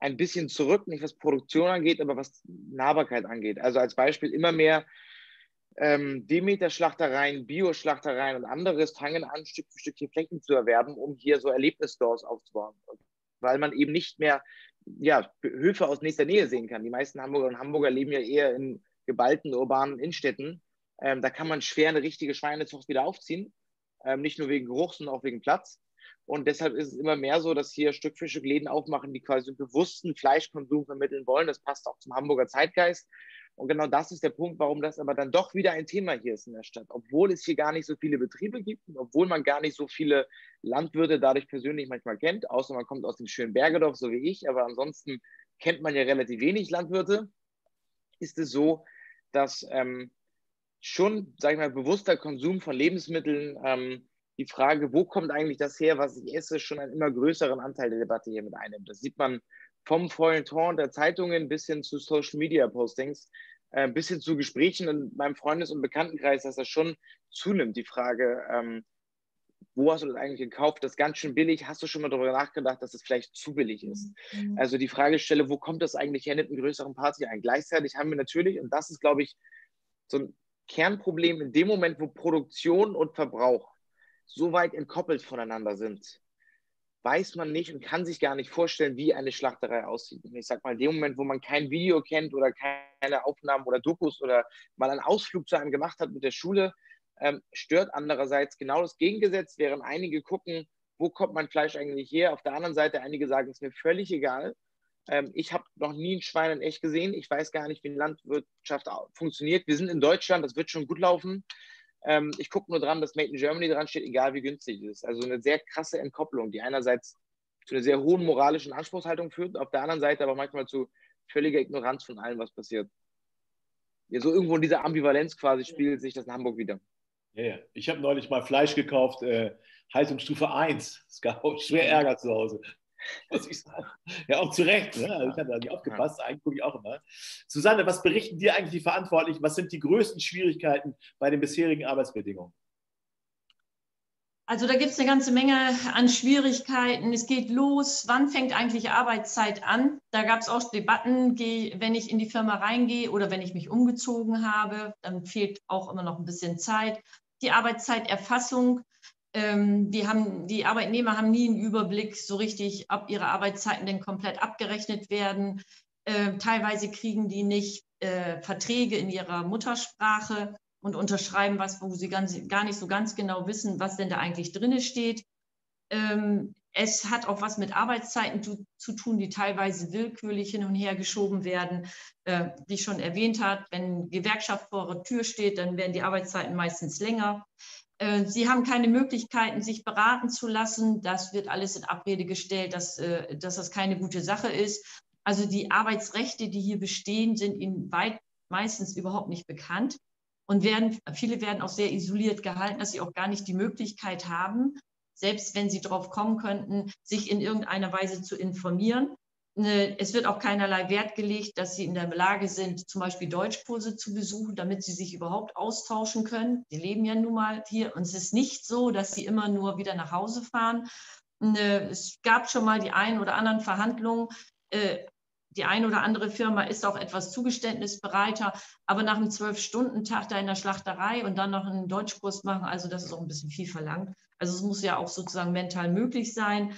ein bisschen zurück, nicht was Produktion angeht, aber was Nahbarkeit angeht. Also als Beispiel immer mehr ähm, Demeter-Schlachtereien, Bio-Schlachtereien und anderes fangen an, Stück für Stück hier Flächen zu erwerben, um hier so Erlebnisstores aufzubauen, weil man eben nicht mehr ja, Höfe aus nächster Nähe sehen kann. Die meisten Hamburger und Hamburger leben ja eher in geballten urbanen Innenstädten. Ähm, da kann man schwer eine richtige Schweinezucht wieder aufziehen, ähm, nicht nur wegen Geruch, sondern auch wegen Platz. Und deshalb ist es immer mehr so, dass hier Stück für Stück Läden aufmachen, die quasi einen bewussten Fleischkonsum vermitteln wollen. Das passt auch zum Hamburger Zeitgeist. Und genau das ist der Punkt, warum das aber dann doch wieder ein Thema hier ist in der Stadt. Obwohl es hier gar nicht so viele Betriebe gibt und obwohl man gar nicht so viele Landwirte dadurch persönlich manchmal kennt, außer man kommt aus dem schönen Bergedorf, so wie ich, aber ansonsten kennt man ja relativ wenig Landwirte, ist es so, dass ähm, schon, sag ich mal, bewusster Konsum von Lebensmitteln, ähm, die Frage, wo kommt eigentlich das her, was ich esse, schon einen immer größeren Anteil der Debatte hier mit einnimmt. Das sieht man vom Feuilleton der Zeitungen bis hin zu Social-Media-Postings, äh, bis hin zu Gesprächen in meinem Freundes- und Bekanntenkreis, dass das schon zunimmt, die Frage, ähm, wo hast du das eigentlich gekauft, das ist ganz schön billig, hast du schon mal darüber nachgedacht, dass es vielleicht zu billig ist? Mhm. Also die Fragestelle, wo kommt das eigentlich her, nimmt einen größeren Part ein. Gleichzeitig haben wir natürlich, und das ist, glaube ich, so ein Kernproblem in dem Moment, wo Produktion und Verbrauch so weit entkoppelt voneinander sind, weiß man nicht und kann sich gar nicht vorstellen, wie eine Schlachterei aussieht. Und ich sag mal, in dem Moment, wo man kein Video kennt oder keine Aufnahmen oder Dokus oder mal einen Ausflug zu einem gemacht hat mit der Schule, ähm, stört andererseits genau das Gegengesetz, während einige gucken, wo kommt mein Fleisch eigentlich her? Auf der anderen Seite, einige sagen, es ist mir völlig egal. Ähm, ich habe noch nie ein Schwein in echt gesehen. Ich weiß gar nicht, wie Landwirtschaft funktioniert. Wir sind in Deutschland, das wird schon gut laufen. Ich gucke nur dran, dass Made in Germany dran steht, egal wie günstig es ist. Also eine sehr krasse Entkopplung, die einerseits zu einer sehr hohen moralischen Anspruchshaltung führt, auf der anderen Seite aber manchmal zu völliger Ignoranz von allem, was passiert. Ja, so irgendwo in dieser Ambivalenz quasi spiegelt sich das in Hamburg wieder. Ja, yeah. Ich habe neulich mal Fleisch gekauft, äh, Heizungsstufe eins. Es gab auch schwer Ärger zu Hause. Muss ich sagen. Ja, auch zu Recht. Ne? Also ich habe da nicht aufgepasst, eigentlich gucke ich auch immer. Susanne, was berichten dir eigentlich die Verantwortlichen? Was sind die größten Schwierigkeiten bei den bisherigen Arbeitsbedingungen? Also da gibt es eine ganze Menge an Schwierigkeiten. Es geht los, wann fängt eigentlich Arbeitszeit an? Da gab es auch Debatten, geh, wenn ich in die Firma reingehe oder wenn ich mich umgezogen habe, dann fehlt auch immer noch ein bisschen Zeit. Die Arbeitszeiterfassung, ähm, die, haben, die Arbeitnehmer haben nie einen Überblick so richtig, ob ihre Arbeitszeiten denn komplett abgerechnet werden. Äh, teilweise kriegen die nicht äh, Verträge in ihrer Muttersprache und unterschreiben was, wo sie ganz, gar nicht so ganz genau wissen, was denn da eigentlich drin steht. Ähm, es hat auch was mit Arbeitszeiten zu, zu tun, die teilweise willkürlich hin und her geschoben werden. Äh, wie ich schon erwähnt habe, wenn Gewerkschaft vor der Tür steht, dann werden die Arbeitszeiten meistens länger. Äh, sie haben keine Möglichkeiten, sich beraten zu lassen. Das wird alles in Abrede gestellt, dass, äh, dass das keine gute Sache ist. Also die Arbeitsrechte, die hier bestehen, sind ihnen weit, meistens überhaupt nicht bekannt. Und werden, viele werden auch sehr isoliert gehalten, dass sie auch gar nicht die Möglichkeit haben, selbst wenn sie drauf kommen könnten, sich in irgendeiner Weise zu informieren. Es wird auch keinerlei Wert gelegt, dass sie in der Lage sind, zum Beispiel Deutschkurse zu besuchen, damit sie sich überhaupt austauschen können. Sie leben ja nun mal hier und es ist nicht so, dass sie immer nur wieder nach Hause fahren. Es gab schon mal die einen oder anderen Verhandlungen. Die ein oder andere Firma ist auch etwas zugeständnisbereiter, aber nach einem Zwölf-Stunden-Tag da in der Schlachterei und dann noch einen Deutschkurs machen, also das ist auch ein bisschen viel verlangt. Also es muss ja auch sozusagen mental möglich sein.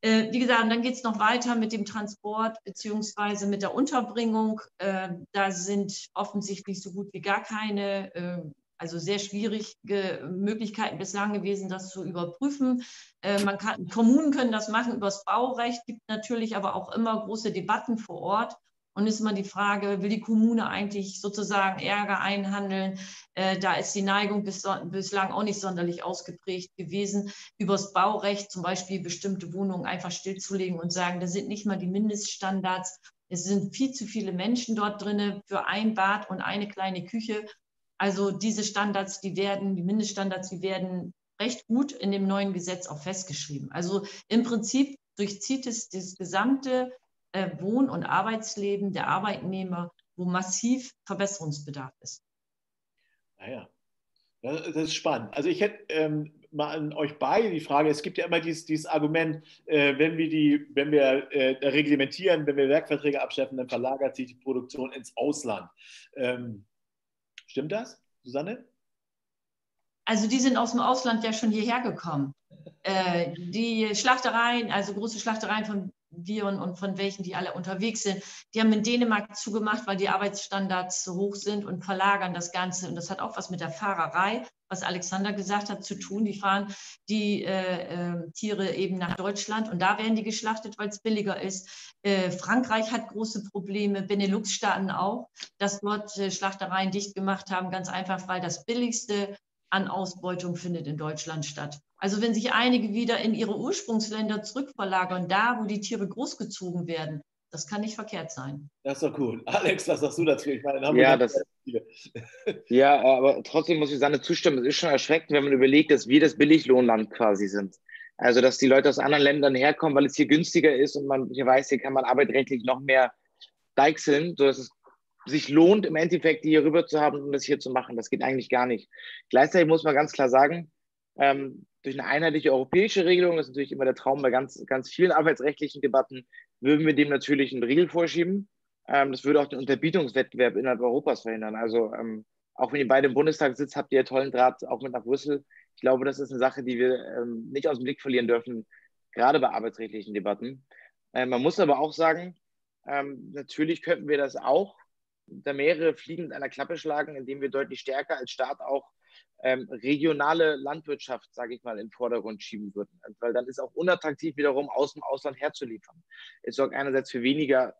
Äh, wie gesagt, dann geht es noch weiter mit dem Transport beziehungsweise mit der Unterbringung. Äh, da sind offensichtlich so gut wie gar keine, äh, also sehr schwierige Möglichkeiten bislang gewesen, das zu überprüfen. Äh, man kann, Kommunen können das machen über das Baurecht, gibt natürlich aber auch immer große Debatten vor Ort. Und ist immer die Frage, will die Kommune eigentlich sozusagen Ärger einhandeln? Äh, da ist die Neigung bis, bislang auch nicht sonderlich ausgeprägt gewesen, über das Baurecht zum Beispiel bestimmte Wohnungen einfach stillzulegen und sagen, da sind nicht mal die Mindeststandards. Es sind viel zu viele Menschen dort drin für ein Bad und eine kleine Küche. Also diese Standards, die werden, die Mindeststandards, die werden recht gut in dem neuen Gesetz auch festgeschrieben. Also im Prinzip durchzieht es das gesamte äh, Wohn- und Arbeitsleben der Arbeitnehmer, wo massiv Verbesserungsbedarf ist. Naja, das ist spannend. Also ich hätte ähm, mal an euch beide die Frage, es gibt ja immer dieses, dieses Argument, äh, wenn wir, die, wenn wir äh, reglementieren, wenn wir Werkverträge abschaffen, dann verlagert sich die Produktion ins Ausland. Ähm, Stimmt das, Susanne? Also die sind aus dem Ausland ja schon hierher gekommen. Äh, die Schlachtereien, also große Schlachtereien von Viren und von welchen, die alle unterwegs sind, die haben in Dänemark zugemacht, weil die Arbeitsstandards so hoch sind und verlagern das Ganze. Und das hat auch was mit der Fahrerei, was Alexander gesagt hat, zu tun. Die fahren die äh, äh, Tiere eben nach Deutschland und da werden die geschlachtet, weil es billiger ist. Äh, Frankreich hat große Probleme, Benelux-Staaten auch, dass dort äh, Schlachtereien dicht gemacht haben, ganz einfach, weil das Billigste an Ausbeutung findet in Deutschland statt. Also wenn sich einige wieder in ihre Ursprungsländer zurückverlagern, da, wo die Tiere großgezogen werden, das kann nicht verkehrt sein. Das ist doch cool. Alex, was sagst du dazu? Ich meine, in Hamburg ja, das, ja, aber trotzdem muss ich Susanne zustimmen. Es ist schon erschreckend, wenn man überlegt, dass wir das Billiglohnland quasi sind. Also dass die Leute aus anderen Ländern herkommen, weil es hier günstiger ist und man hier weiß, hier kann man arbeitsrechtlich noch mehr deichseln, sodass es sich lohnt, im Endeffekt die hier rüber zu haben und um das hier zu machen. Das geht eigentlich gar nicht. Gleichzeitig muss man ganz klar sagen, ähm, durch eine einheitliche europäische Regelung, das ist natürlich immer der Traum bei ganz, ganz vielen arbeitsrechtlichen Debatten, würden wir dem natürlich einen Riegel vorschieben. Ähm, das würde auch den Unterbietungswettbewerb innerhalb Europas verhindern. Also ähm, auch wenn ihr beide im Bundestag sitzt, habt ihr tollen Draht auch mit nach Brüssel. Ich glaube, das ist eine Sache, die wir ähm, nicht aus dem Blick verlieren dürfen, gerade bei arbeitsrechtlichen Debatten. Ähm, man muss aber auch sagen, ähm, natürlich könnten wir das auch, da mehrere Fliegen mit einer Klappe schlagen, indem wir deutlich stärker als Staat auch ähm, regionale Landwirtschaft, sage ich mal, in den Vordergrund schieben würden. Weil dann ist auch unattraktiv wiederum, aus dem Ausland herzuliefern. Es sorgt einerseits für weniger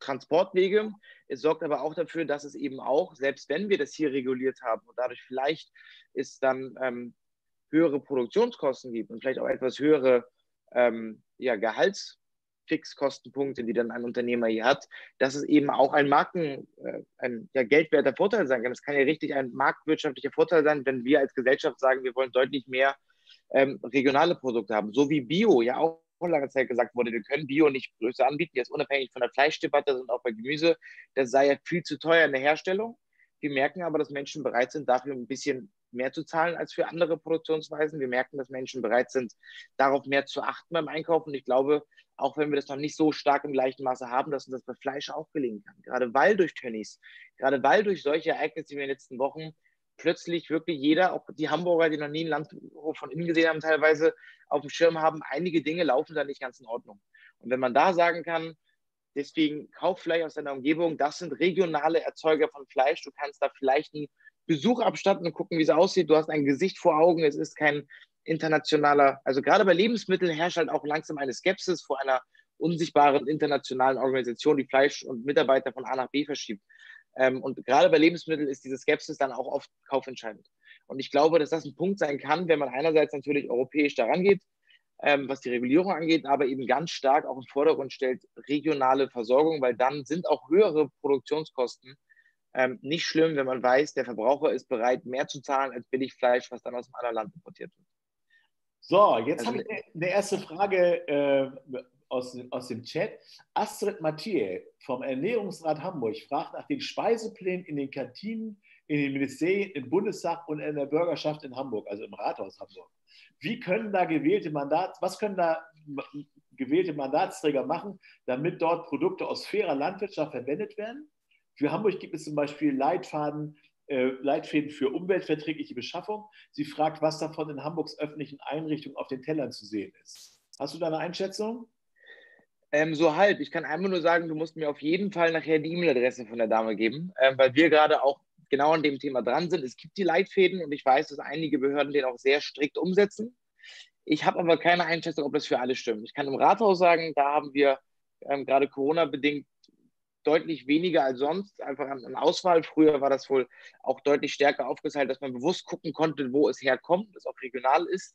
Transportwege, es sorgt aber auch dafür, dass es eben auch, selbst wenn wir das hier reguliert haben und dadurch vielleicht es dann ähm, höhere Produktionskosten gibt und vielleicht auch etwas höhere ähm, ja, Gehalts Fixkostenpunkte, die dann ein Unternehmer hier hat, dass es eben auch ein Marken, ein ja, geldwerter Vorteil sein kann. Es kann ja richtig ein marktwirtschaftlicher Vorteil sein, wenn wir als Gesellschaft sagen, wir wollen deutlich mehr ähm, regionale Produkte haben. So wie Bio ja auch vor langer Zeit gesagt wurde, wir können Bio nicht größer anbieten, jetzt unabhängig von der Fleischdebatte und auch bei Gemüse, das sei ja viel zu teuer in der Herstellung. Wir merken aber, dass Menschen bereit sind, dafür ein bisschen mehr zu zahlen als für andere Produktionsweisen. Wir merken, dass Menschen bereit sind, darauf mehr zu achten beim Einkaufen. Und ich glaube, auch wenn wir das noch nicht so stark im gleichen Maße haben, dass uns das bei Fleisch auch gelingen kann. Gerade weil durch Tönnies, gerade weil durch solche Ereignisse in den letzten Wochen plötzlich wirklich jeder, auch die Hamburger, die noch nie ein Land von innen gesehen haben, teilweise auf dem Schirm haben, einige Dinge laufen da nicht ganz in Ordnung. Und wenn man da sagen kann, deswegen kauf Fleisch aus deiner Umgebung, das sind regionale Erzeuger von Fleisch, du kannst da vielleicht einen Besuch abstatten und gucken, wie es aussieht, du hast ein Gesicht vor Augen, es ist kein internationaler, also gerade bei Lebensmitteln herrscht halt auch langsam eine Skepsis vor einer unsichtbaren internationalen Organisation, die Fleisch und Mitarbeiter von A nach B verschiebt. Und gerade bei Lebensmitteln ist diese Skepsis dann auch oft kaufentscheidend. Und ich glaube, dass das ein Punkt sein kann, wenn man einerseits natürlich europäisch daran geht, ähm, was die Regulierung angeht, aber eben ganz stark auch im Vordergrund stellt regionale Versorgung, weil dann sind auch höhere Produktionskosten ähm, nicht schlimm, wenn man weiß, der Verbraucher ist bereit, mehr zu zahlen als Billigfleisch, was dann aus einem anderen Land importiert wird. So, jetzt also, habe ich eine erste Frage äh, Aus, aus dem Chat. Astrid Mathieu vom Ernährungsrat Hamburg fragt nach den Speiseplänen in den Kantinen, in den Ministerien, im Bundestag und in der Bürgerschaft in Hamburg, also im Rathaus Hamburg. Wie können da gewählte Mandats, was können da gewählte Mandatsträger machen, damit dort Produkte aus fairer Landwirtschaft verwendet werden? Für Hamburg gibt es zum Beispiel Leitfaden, äh, Leitfäden für umweltverträgliche Beschaffung. Sie fragt, was davon in Hamburgs öffentlichen Einrichtungen auf den Tellern zu sehen ist. Hast du da eine Einschätzung? Ähm, so halb. Ich kann einmal nur sagen, du musst mir auf jeden Fall nachher die E-Mail-Adresse von der Dame geben, äh, weil wir gerade auch genau an dem Thema dran sind. Es gibt die Leitfäden und ich weiß, dass einige Behörden den auch sehr strikt umsetzen. Ich habe aber keine Einschätzung, ob das für alle stimmt. Ich kann im Rathaus sagen, da haben wir ähm, gerade Corona-bedingt deutlich weniger als sonst, einfach an, an Auswahl. Früher war das wohl auch deutlich stärker aufgeteilt, dass man bewusst gucken konnte, wo es herkommt, dass es auch regional ist.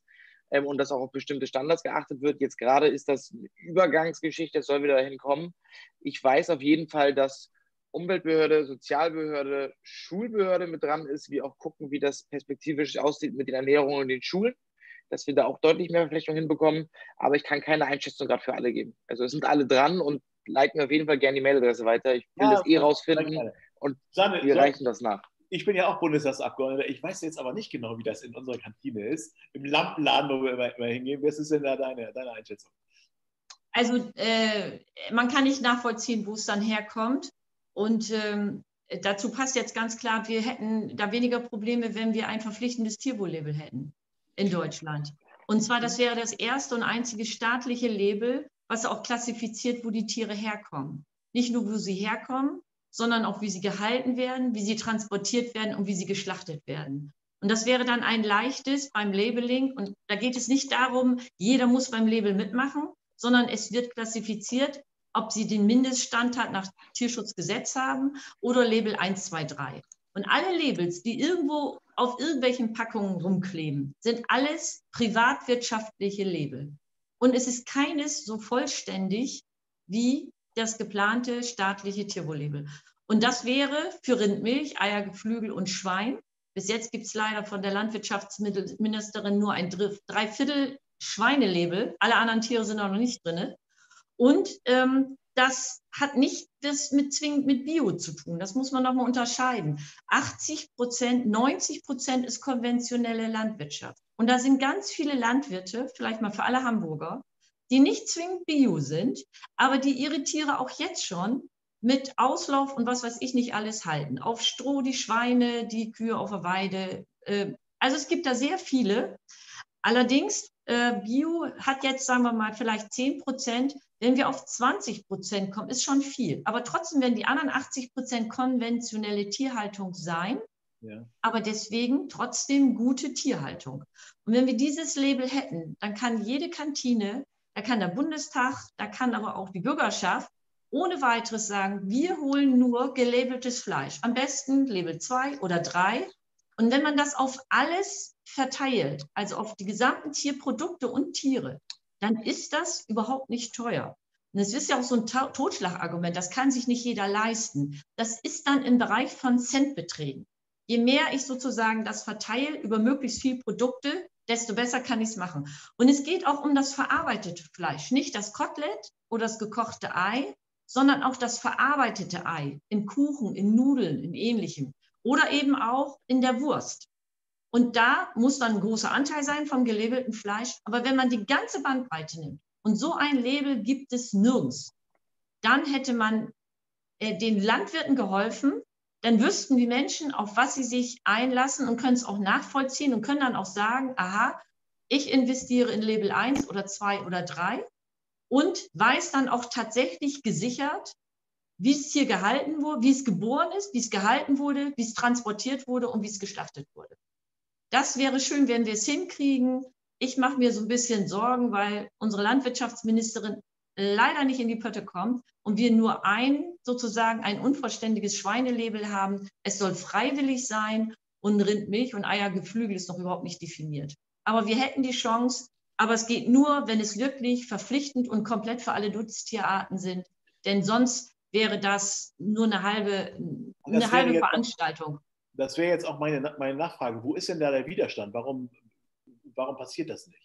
Und dass auch auf bestimmte Standards geachtet wird. Jetzt gerade ist das eine Übergangsgeschichte, das soll wieder dahin kommen. Ich weiß auf jeden Fall, dass Umweltbehörde, Sozialbehörde, Schulbehörde mit dran ist. Wir auch gucken, wie das perspektivisch aussieht mit den Ernährungen und den Schulen, dass wir da auch deutlich mehr Verflechtung hinbekommen. Aber ich kann keine Einschätzung gerade für alle geben. Also es sind alle dran und leiten mir auf jeden Fall gerne die Mailadresse weiter. Ich will ja, das eh rausfinden und Sanne, wir reichen das nach. Ich bin ja auch Bundestagsabgeordneter, ich weiß jetzt aber nicht genau, wie das in unserer Kantine ist. Im Lampenladen, wo wir immer, immer hingehen. Was ist denn da deine, deine Einschätzung? Also äh, man kann nicht nachvollziehen, wo es dann herkommt. Und ähm, dazu passt jetzt ganz klar, wir hätten da weniger Probleme, wenn wir ein verpflichtendes Tierwohl-Label hätten in Deutschland. Und zwar, das wäre das erste und einzige staatliche Label, was auch klassifiziert, wo die Tiere herkommen. Nicht nur, wo sie herkommen, sondern auch wie sie gehalten werden, wie sie transportiert werden und wie sie geschlachtet werden. Und das wäre dann ein leichtes beim Labeling. Und da geht es nicht darum, jeder muss beim Label mitmachen, sondern es wird klassifiziert, ob sie den Mindeststandard nach Tierschutzgesetz haben oder Label eins, zwei, drei. Und alle Labels, die irgendwo auf irgendwelchen Packungen rumkleben, sind alles privatwirtschaftliche Label. Und es ist keines so vollständig wie das geplante staatliche Tierwohl-Label. Und das wäre für Rindmilch, Eier, Geflügel und Schwein. Bis jetzt gibt es leider von der Landwirtschaftsministerin nur ein Dreiviertel Schweinelabel. Alle anderen Tiere sind auch noch nicht drin. Und ähm, das hat nicht das mit zwingend mit Bio zu tun. Das muss man nochmal unterscheiden. achtzig Prozent, neunzig Prozent ist konventionelle Landwirtschaft. Und da sind ganz viele Landwirte, vielleicht mal für alle Hamburger, die nicht zwingend Bio sind, aber die ihre Tiere auch jetzt schon mit Auslauf und was weiß ich nicht alles halten. Auf Stroh die Schweine, die Kühe auf der Weide. Also es gibt da sehr viele. Allerdings, Bio hat jetzt, sagen wir mal, vielleicht zehn Prozent. Wenn wir auf zwanzig Prozent kommen, ist schon viel. Aber trotzdem werden die anderen achtzig Prozent konventionelle Tierhaltung sein. Ja. Aber deswegen trotzdem gute Tierhaltung. Und wenn wir dieses Label hätten, dann kann jede Kantine, da kann der Bundestag, da kann aber auch die Bürgerschaft ohne weiteres sagen, wir holen nur gelabeltes Fleisch. Am besten Label zwei oder drei. Und wenn man das auf alles verteilt, also auf die gesamten Tierprodukte und Tiere, dann ist das überhaupt nicht teuer. Und das ist ja auch so ein Totschlagargument, das kann sich nicht jeder leisten. Das ist dann im Bereich von Centbeträgen. Je mehr ich sozusagen das verteile über möglichst viele Produkte, desto besser kann ich es machen. Und es geht auch um das verarbeitete Fleisch, nicht das Kotelett oder das gekochte Ei, sondern auch das verarbeitete Ei in Kuchen, in Nudeln, in Ähnlichem oder eben auch in der Wurst. Und da muss dann ein großer Anteil sein vom gelabelten Fleisch. Aber wenn man die ganze Bandbreite nimmt und so ein Label gibt es nirgends, dann hätte man äh, den Landwirten geholfen, dann wüssten die Menschen, auf was sie sich einlassen und können es auch nachvollziehen und können dann auch sagen, aha, ich investiere in Label eins oder zwei oder drei und weiß dann auch tatsächlich gesichert, wie es hier gehalten wurde, wie es geboren ist, wie es gehalten wurde, wie es transportiert wurde und wie es geschlachtet wurde. Das wäre schön, wenn wir es hinkriegen. Ich mache mir so ein bisschen Sorgen, weil unsere Landwirtschaftsministerin leider nicht in die Pötte kommt und wir nur ein, sozusagen ein unvollständiges Schweinelabel haben. Es soll freiwillig sein und Rindmilch und Eier, Geflügel ist noch überhaupt nicht definiert. Aber wir hätten die Chance, aber es geht nur, wenn es wirklich verpflichtend und komplett für alle Nutztierarten sind, denn sonst wäre das nur eine halbe, eine halbe Veranstaltung. Das wäre jetzt auch meine, meine Nachfrage. Wo ist denn da der Widerstand? Warum, warum passiert das nicht?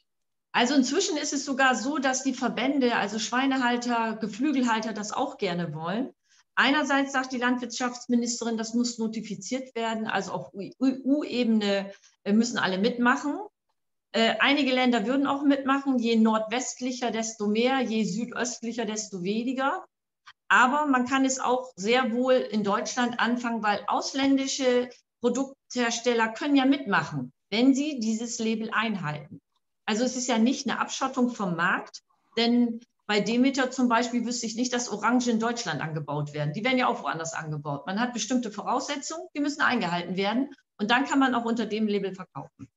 Also inzwischen ist es sogar so, dass die Verbände, also Schweinehalter, Geflügelhalter, das auch gerne wollen. Einerseits sagt die Landwirtschaftsministerin, das muss notifiziert werden, also auf E U-Ebene müssen alle mitmachen. Äh, einige Länder würden auch mitmachen, je nordwestlicher, desto mehr, je südöstlicher, desto weniger. Aber man kann es auch sehr wohl in Deutschland anfangen, weil ausländische Produkthersteller können ja mitmachen, wenn sie dieses Label einhalten. Also es ist ja nicht eine Abschottung vom Markt, denn bei Demeter zum Beispiel wüsste ich nicht, dass Orangen in Deutschland angebaut werden. Die werden ja auch woanders angebaut. Man hat bestimmte Voraussetzungen, die müssen eingehalten werden und dann kann man auch unter dem Label verkaufen.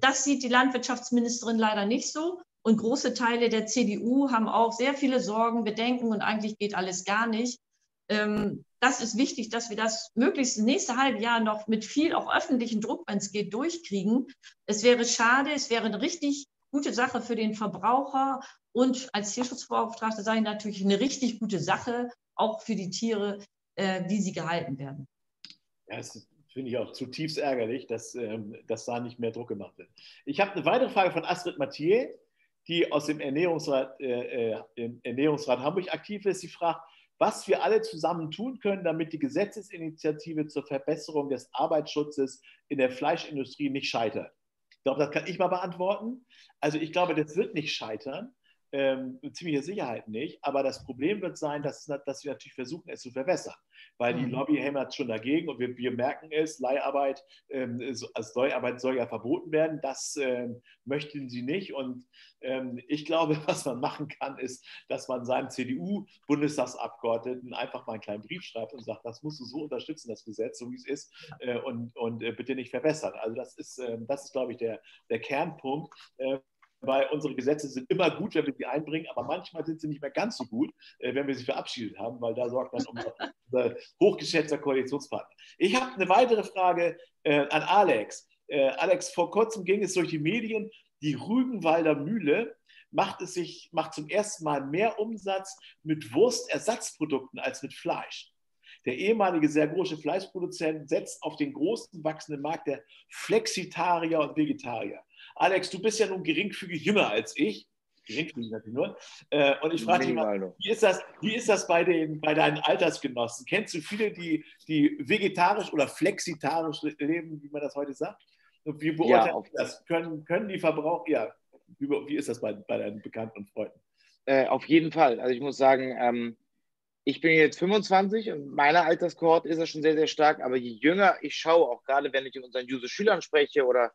Das sieht die Landwirtschaftsministerin leider nicht so und große Teile der C D U haben auch sehr viele Sorgen, Bedenken und eigentlich geht alles gar nicht. Das ist wichtig, dass wir das möglichst das nächste halbe Jahr noch mit viel auch öffentlichen Druck, wenn es geht, durchkriegen. Es wäre schade, es wäre eine richtig gute Sache für den Verbraucher und als Tierschutzbeauftragte sage ich natürlich eine richtig gute Sache, auch für die Tiere, äh, wie sie gehalten werden. Ja, das finde ich auch zutiefst ärgerlich, dass, ähm, dass da nicht mehr Druck gemacht wird. Ich habe eine weitere Frage von Astrid Mathieu, die aus dem Ernährungsrat, äh, im Ernährungsrat Hamburg aktiv ist. Sie fragt, was wir alle zusammen tun können, damit die Gesetzesinitiative zur Verbesserung des Arbeitsschutzes in der Fleischindustrie nicht scheitert. Ich glaube, das kann ich mal beantworten. Also ich glaube, das wird nicht scheitern, ähm, mit ziemlicher Sicherheit nicht, aber das Problem wird sein, dass, dass wir natürlich versuchen, es zu verbessern, weil die Lobby hämmert schon dagegen und wir, wir merken es, Leiharbeit, ähm, also Leiharbeit soll ja verboten werden, das ähm, möchten sie nicht und ähm, ich glaube, was man machen kann, ist, dass man seinem C D U-Bundestagsabgeordneten einfach mal einen kleinen Brief schreibt und sagt, das musst du so unterstützen, das Gesetz, so wie es ist äh, und, und äh, bitte nicht verbessern. Also das ist, äh, das ist glaube ich, der, der Kernpunkt, äh, weil unsere Gesetze sind immer gut, wenn wir sie einbringen, aber manchmal sind sie nicht mehr ganz so gut, äh, wenn wir sie verabschiedet haben, weil da sorgt dann unser, unser hochgeschätzter Koalitionspartner. Ich habe eine weitere Frage äh, an Alex. Äh, Alex, vor kurzem ging es durch die Medien, die Rügenwalder Mühle macht es sich, macht zum ersten Mal mehr Umsatz mit Wurstersatzprodukten als mit Fleisch. Der ehemalige sehr große Fleischproduzent setzt auf den großen wachsenden Markt der Flexitarier und Vegetarier. Alex, du bist ja nun geringfügig jünger als ich. Geringfügig natürlich nur. Und ich frage dich mal, wie ist das, wie ist das bei, den, bei deinen Altersgenossen? Kennst du viele, die, die vegetarisch oder flexitarisch leben, wie man das heute sagt? Und wie beurteilen ja, das? Können, können die Verbraucher, ja, wie, wie ist das bei, bei deinen Bekannten und Freunden? Äh, auf jeden Fall. Also ich muss sagen, ähm, ich bin jetzt fünfundzwanzig und meiner Alterskohort ist das schon sehr, sehr stark. Aber je jünger ich schaue, auch gerade wenn ich mit unseren Jusos-Schülern spreche oder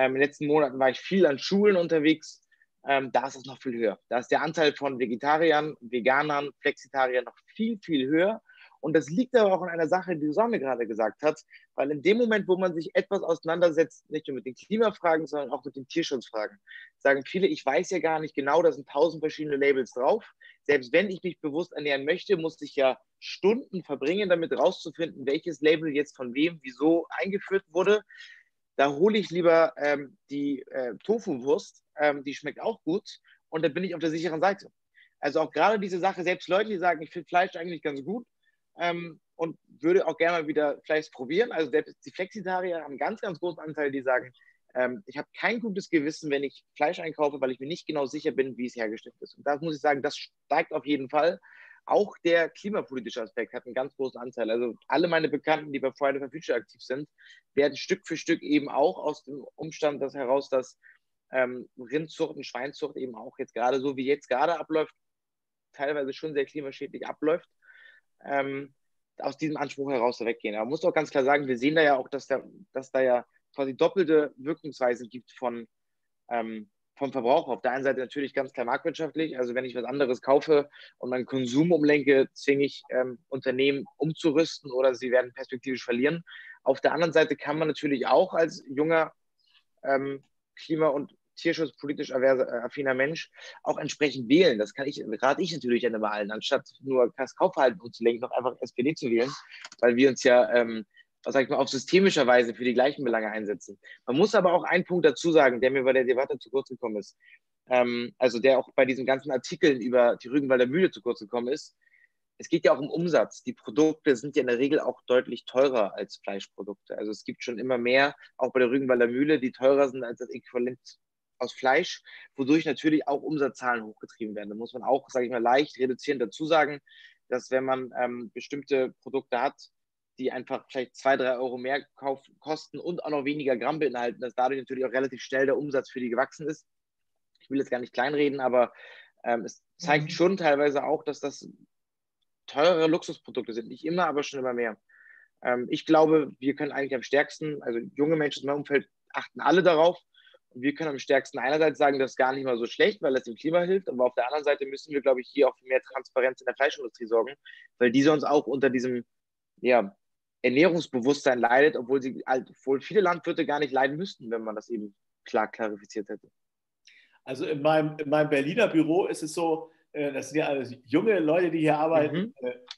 Ähm, in den letzten Monaten war ich viel an Schulen unterwegs, ähm, da ist es noch viel höher. Da ist der Anteil von Vegetariern, Veganern, Flexitariern noch viel, viel höher. Und das liegt aber auch an einer Sache, die Susanne gerade gesagt hat, weil in dem Moment, wo man sich etwas auseinandersetzt, nicht nur mit den Klimafragen, sondern auch mit den Tierschutzfragen, sagen viele, ich weiß ja gar nicht genau, da sind tausend verschiedene Labels drauf. Selbst wenn ich mich bewusst ernähren möchte, muss ich ja Stunden verbringen, damit rauszufinden, welches Label jetzt von wem, wieso eingeführt wurde. Da hole ich lieber ähm, die äh, Tofu-Wurst, ähm, die schmeckt auch gut und da bin ich auf der sicheren Seite. Also auch gerade diese Sache, selbst Leute, die sagen, ich finde Fleisch eigentlich ganz gut ähm, und würde auch gerne mal wieder Fleisch probieren. Also selbst die Flexitarier haben einen ganz, ganz großen Anteil, die sagen, ähm, ich habe kein gutes Gewissen, wenn ich Fleisch einkaufe, weil ich mir nicht genau sicher bin, wie es hergestellt ist. Und da muss ich sagen, das steigt auf jeden Fall. Auch der klimapolitische Aspekt hat einen ganz großen Anteil. Also alle meine Bekannten, die bei Friday for Future aktiv sind, werden Stück für Stück eben auch aus dem Umstand das heraus, dass ähm, Rindzucht und Schweinzucht eben auch jetzt gerade so, wie jetzt gerade abläuft, teilweise schon sehr klimaschädlich abläuft, ähm, aus diesem Anspruch heraus weggehen. Aber man muss auch ganz klar sagen, wir sehen da ja auch, dass da, dass da ja quasi doppelte Wirkungsweisen gibt von, ähm, vom Verbraucher. Auf der einen Seite natürlich ganz klar marktwirtschaftlich, also wenn ich was anderes kaufe und meinen Konsum umlenke, zwinge ich ähm, Unternehmen umzurüsten oder sie werden perspektivisch verlieren. Auf der anderen Seite kann man natürlich auch als junger ähm, Klima- und tierschutzpolitisch affiner Mensch auch entsprechend wählen. Das kann ich, rate ich natürlich an den Wahlen, anstatt nur das Kaufverhalten umzulenken, noch einfach S P D zu wählen, weil wir uns ja ähm, was sag ich mal, auf systemischer Weise für die gleichen Belange einsetzen. Man muss aber auch einen Punkt dazu sagen, der mir bei der Debatte zu kurz gekommen ist, ähm, also der auch bei diesen ganzen Artikeln über die Rügenwalder Mühle zu kurz gekommen ist. Es geht ja auch um Umsatz. Die Produkte sind ja in der Regel auch deutlich teurer als Fleischprodukte. Also es gibt schon immer mehr, auch bei der Rügenwalder Mühle, die teurer sind als das Äquivalent aus Fleisch, wodurch natürlich auch Umsatzzahlen hochgetrieben werden. Da muss man auch, sage ich mal, leicht reduzierend dazu sagen, dass wenn man ähm, bestimmte Produkte hat, die einfach vielleicht zwei, drei Euro mehr kosten und auch noch weniger Gramm beinhalten, dass dadurch natürlich auch relativ schnell der Umsatz für die gewachsen ist. Ich will jetzt gar nicht kleinreden, aber ähm, es zeigt mhm. schon teilweise auch, dass das teurere Luxusprodukte sind. Nicht immer, aber schon immer mehr. Ähm, ich glaube, wir können eigentlich am stärksten, also junge Menschen in meinem Umfeld achten alle darauf, und wir können am stärksten einerseits sagen, das ist gar nicht mal so schlecht, weil das dem Klima hilft, aber auf der anderen Seite müssen wir, glaube ich, hier auch für mehr Transparenz in der Fleischindustrie sorgen, weil die sonst auch unter diesem ja, Ernährungsbewusstsein leidet, obwohl, sie, obwohl viele Landwirte gar nicht leiden müssten, wenn man das eben klar klarifiziert hätte. Also in meinem, in meinem Berliner Büro ist es so, das sind ja alles junge Leute, die hier arbeiten,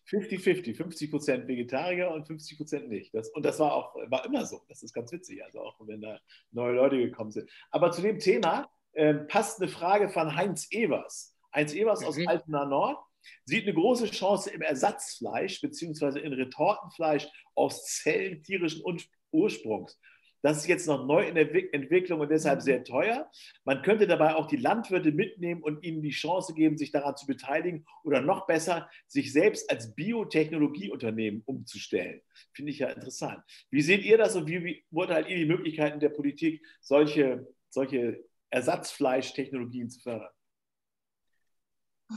fünfzig fünfzig, fünfzig Prozent Vegetarier und fünfzig Prozent nicht. Das, und das war auch war immer so. Das ist ganz witzig, also auch wenn da neue Leute gekommen sind. Aber zu dem Thema äh, passt eine Frage von Heinz Evers. Heinz Evers mhm. aus Altena Nord sieht eine große Chance im Ersatzfleisch bzw. in Retortenfleisch aus Zellen tierischen Ursprungs. Das ist jetzt noch neu in der Entwicklung und deshalb sehr teuer. Man könnte dabei auch die Landwirte mitnehmen und ihnen die Chance geben, sich daran zu beteiligen oder noch besser, sich selbst als Biotechnologieunternehmen umzustellen. Finde ich ja interessant. Wie seht ihr das und wie beurteilt ihr die Möglichkeiten der Politik, solche, solche Ersatzfleischtechnologien zu fördern?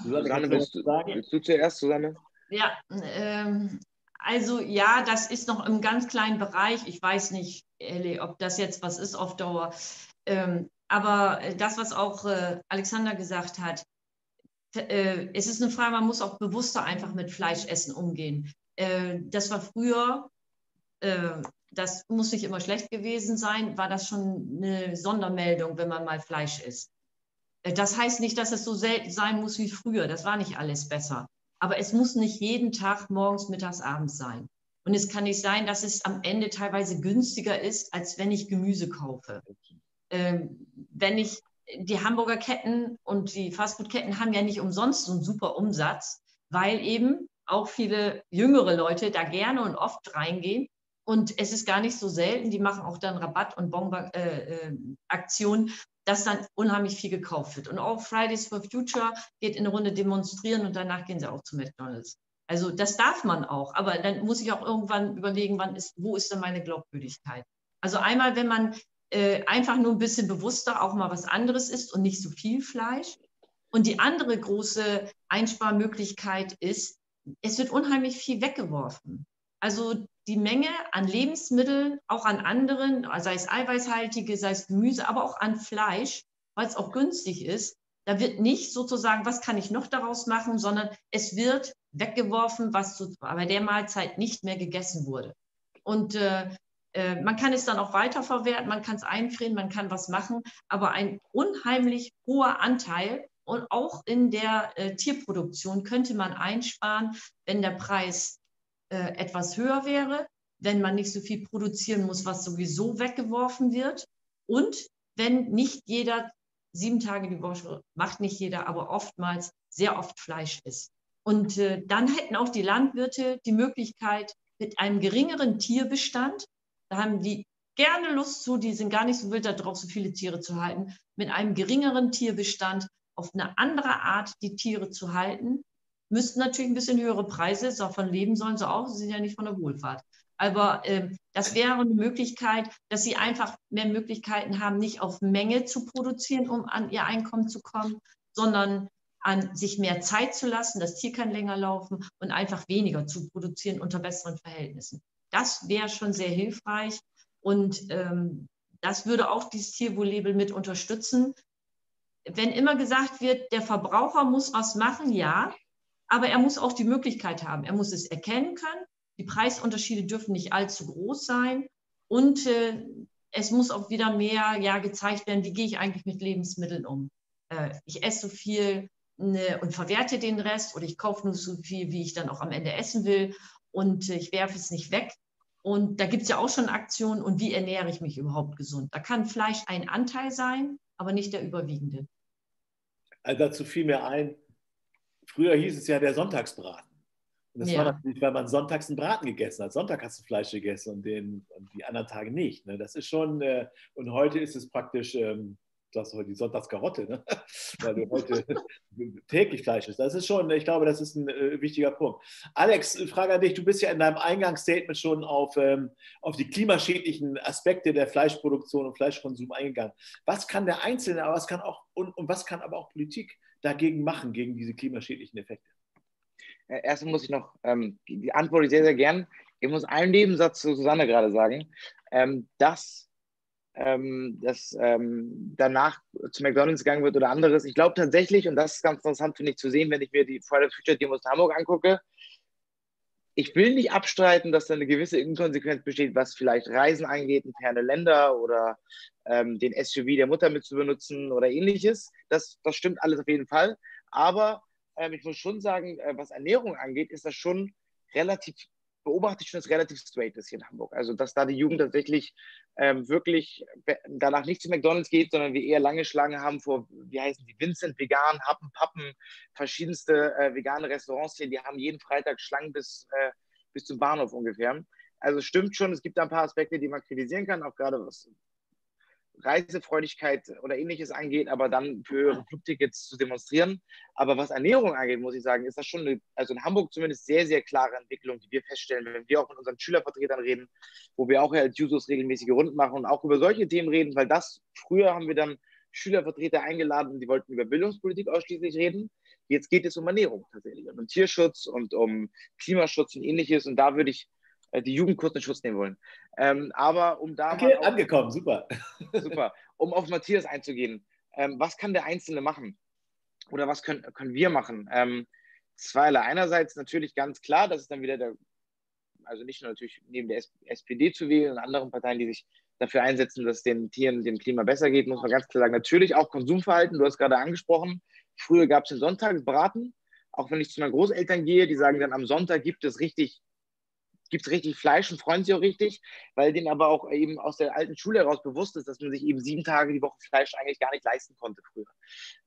Susanne, willst du, willst du zuerst, Susanne? Ja, ähm, also ja, das ist noch im ganz kleinen Bereich. Ich weiß nicht, Elli, ob das jetzt was ist auf Dauer. Ähm, aber das, was auch äh, Alexander gesagt hat, äh, es ist eine Frage, man muss auch bewusster einfach mit Fleischessen umgehen. Äh, das war früher, äh, das muss nicht immer schlecht gewesen sein, war das schon eine Sondermeldung, wenn man mal Fleisch isst. Das heißt nicht, dass es so selten sein muss wie früher. Das war nicht alles besser. Aber es muss nicht jeden Tag morgens, mittags, abends sein. Und es kann nicht sein, dass es am Ende teilweise günstiger ist, als wenn ich Gemüse kaufe. Ähm, wenn ich, die Hamburger Ketten und die Fastfood-Ketten haben ja nicht umsonst so einen super Umsatz, weil eben auch viele jüngere Leute da gerne und oft reingehen. Und es ist gar nicht so selten, die machen auch dann Rabatt- und Bonbon-Aktionen, äh, äh, dass dann unheimlich viel gekauft wird. Und auch Fridays for Future geht in eine Runde demonstrieren und danach gehen sie auch zu McDonald's. Also das darf man auch, aber dann muss ich auch irgendwann überlegen, wann ist, wo ist denn meine Glaubwürdigkeit? Also einmal, wenn man äh, einfach nur ein bisschen bewusster auch mal was anderes isst und nicht so viel Fleisch. Und die andere große Einsparmöglichkeit ist, es wird unheimlich viel weggeworfen. Also die Menge an Lebensmitteln, auch an anderen, sei es eiweißhaltige, sei es Gemüse, aber auch an Fleisch, weil es auch günstig ist, da wird nicht sozusagen, was kann ich noch daraus machen, sondern es wird weggeworfen, was zu, bei der Mahlzeit nicht mehr gegessen wurde. Und äh, äh, man kann es dann auch weiterverwerten, man kann es einfrieren, man kann was machen, aber ein unheimlich hoher Anteil und auch in der äh, Tierproduktion könnte man einsparen, wenn der Preis etwas höher wäre, wenn man nicht so viel produzieren muss, was sowieso weggeworfen wird und wenn nicht jeder, sieben Tage die Woche macht nicht jeder, aber oftmals sehr oft Fleisch isst. Und äh, dann hätten auch die Landwirte die Möglichkeit, mit einem geringeren Tierbestand, da haben die gerne Lust zu, die sind gar nicht so wild darauf, so viele Tiere zu halten, mit einem geringeren Tierbestand auf eine andere Art die Tiere zu halten, müssten natürlich ein bisschen höhere Preise, davon leben sollen sie auch, sie sind ja nicht von der Wohlfahrt. Aber äh, das wäre eine Möglichkeit, dass sie einfach mehr Möglichkeiten haben, nicht auf Menge zu produzieren, um an ihr Einkommen zu kommen, sondern an sich mehr Zeit zu lassen, das Tier kann länger laufen und einfach weniger zu produzieren unter besseren Verhältnissen. Das wäre schon sehr hilfreich und ähm, das würde auch dieses Tierwohllabel mit unterstützen. Wenn immer gesagt wird, der Verbraucher muss was machen, ja, aber er muss auch die Möglichkeit haben, er muss es erkennen können, die Preisunterschiede dürfen nicht allzu groß sein und äh, es muss auch wieder mehr ja, gezeigt werden, wie gehe ich eigentlich mit Lebensmitteln um. Äh, ich esse so viel, und verwerte den Rest oder ich kaufe nur so viel, wie ich dann auch am Ende essen will und ich werfe es nicht weg. Und da gibt es ja auch schon Aktionen und wie ernähre ich mich überhaupt gesund? Da kann Fleisch ein Anteil sein, aber nicht der überwiegende. Also dazu fiel mir ein, früher hieß es ja der Sonntagsbraten. Und das ja. war natürlich, weil man sonntags einen Braten gegessen hat. Sonntag hast du Fleisch gegessen und, den, und die anderen Tage nicht. Ne? Das ist schon, äh, und heute ist es praktisch... Ähm, Du hast heute die Sonntagskarotte, ne? Weil du heute täglich Fleisch isst. Das ist schon, ich glaube, das ist ein äh, wichtiger Punkt. Alex, Frage an dich. Du bist ja in deinem Eingangsstatement schon auf, ähm, auf die klimaschädlichen Aspekte der Fleischproduktion und Fleischkonsum eingegangen. Was kann der Einzelne, aber was kann auch, und, und was kann aber auch Politik dagegen machen, gegen diese klimaschädlichen Effekte? Erstens muss ich noch, ähm, die Antwort ich sehr, sehr gern. Ich muss einen Nebensatz zu Susanne gerade sagen, ähm, dass Ähm, dass ähm, danach zu McDonald's gegangen wird oder anderes. Ich glaube tatsächlich, und das ist ganz interessant, finde ich, zu sehen, wenn ich mir die Friday for Future Demos in Hamburg angucke, ich will nicht abstreiten, dass da eine gewisse Inkonsequenz besteht, was vielleicht Reisen angeht, in ferne Länder oder ähm, den S U V der Mutter mit zu benutzen oder ähnliches. Das, das stimmt alles auf jeden Fall. Aber ähm, ich muss schon sagen, äh, was Ernährung angeht, ist das schon relativ beobachte ich schon, dass es relativ straight ist hier in Hamburg. Also, dass da die Jugend tatsächlich ähm, wirklich danach nicht zu McDonald's geht, sondern wir eher lange Schlangen haben vor, wie heißen die, Vincent, Vegan, Happen, Pappen, verschiedenste äh, vegane Restaurants hier, die haben jeden Freitag Schlangen bis, äh, bis zum Bahnhof ungefähr. Also, stimmt schon, es gibt da ein paar Aspekte, die man kritisieren kann, auch gerade was Reisefreudigkeit oder ähnliches angeht, aber dann für Clubtickets zu demonstrieren. Aber was Ernährung angeht, muss ich sagen, ist das schon, eine, also in Hamburg zumindest, sehr, sehr klare Entwicklung, die wir feststellen, wenn wir auch mit unseren Schülervertretern reden, wo wir auch als Jusos regelmäßige Runden machen und auch über solche Themen reden, weil das, früher haben wir dann Schülervertreter eingeladen und die wollten über Bildungspolitik ausschließlich reden. Jetzt geht es um Ernährung tatsächlich und um Tierschutz und um Klimaschutz und ähnliches und da würde ich die Jugend kurz in Schutz nehmen wollen. Ähm, aber um da okay, mal angekommen, auf, super. Super. Um auf Matthias einzugehen, ähm, was kann der Einzelne machen? Oder was können, können wir machen? Ähm, zweierlei. Einerseits natürlich ganz klar, das ist dann wieder der, also nicht nur natürlich neben der S P D zu wählen und anderen Parteien, die sich dafür einsetzen, dass es den Tieren, dem Klima besser geht, muss man ganz klar sagen. Natürlich auch Konsumverhalten, du hast gerade angesprochen. Früher gab es den Sonntagsbraten. Auch wenn ich zu meinen Großeltern gehe, die sagen dann, am Sonntag gibt es richtig gibt es richtig Fleisch und freuen sich auch richtig, weil denen aber auch eben aus der alten Schule heraus bewusst ist, dass man sich eben sieben Tage die Woche Fleisch eigentlich gar nicht leisten konnte früher.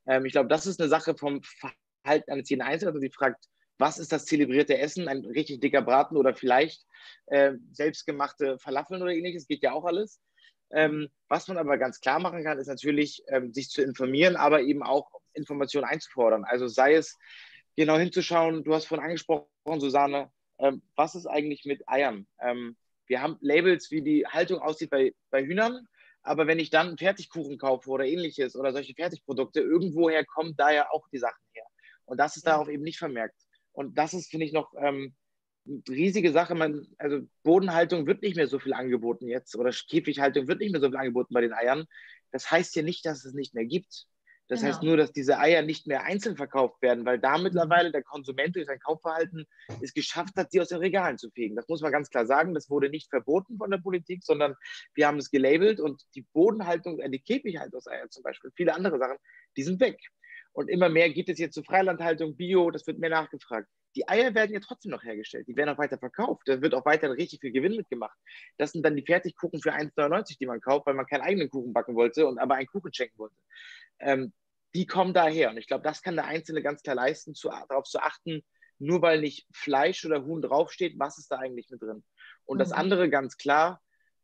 Ähm, ich glaube, das ist eine Sache vom Verhalten eines jeden Einzelnen, also die fragt, was ist das zelebrierte Essen? Ein richtig dicker Braten oder vielleicht äh, selbstgemachte Falafeln oder ähnliches, geht ja auch alles. Ähm, was man aber ganz klar machen kann, ist natürlich, ähm, sich zu informieren, aber eben auch Informationen einzufordern. Also sei es, genau hinzuschauen, du hast vorhin angesprochen, Susanne, Ähm, was ist eigentlich mit Eiern? Ähm, wir haben Labels, wie die Haltung aussieht bei, bei Hühnern, aber wenn ich dann einen Fertigkuchen kaufe oder ähnliches oder solche Fertigprodukte, irgendwoher kommt da ja auch die Sachen her. Und das ist darauf eben nicht vermerkt. Und das ist, finde ich, noch ähm, eine riesige Sache. Man, also Bodenhaltung wird nicht mehr so viel angeboten jetzt oder Käfighaltung wird nicht mehr so viel angeboten bei den Eiern. Das heißt ja nicht, dass es nicht mehr gibt. Das genau. heißt nur, dass diese Eier nicht mehr einzeln verkauft werden, weil da mittlerweile der Konsument durch sein Kaufverhalten es geschafft hat, sie aus den Regalen zu fegen. Das muss man ganz klar sagen. Das wurde nicht verboten von der Politik, sondern wir haben es gelabelt und die Bodenhaltung, die Käfighaltungseier zum Beispiel, viele andere Sachen, die sind weg. Und immer mehr geht es jetzt zu Freilandhaltung, Bio, das wird mehr nachgefragt. Die Eier werden ja trotzdem noch hergestellt, die werden auch weiter verkauft, da wird auch weiter richtig viel Gewinn mitgemacht. Das sind dann die Fertigkuchen für ein Euro neunundneunzig, die man kauft, weil man keinen eigenen Kuchen backen wollte und aber einen Kuchen schenken wollte. Ähm, die kommen daher. Und ich glaube, das kann der Einzelne ganz klar leisten, zu, darauf zu achten, nur weil nicht Fleisch oder Huhn draufsteht, was ist da eigentlich mit drin? Und mhm. das andere ganz klar,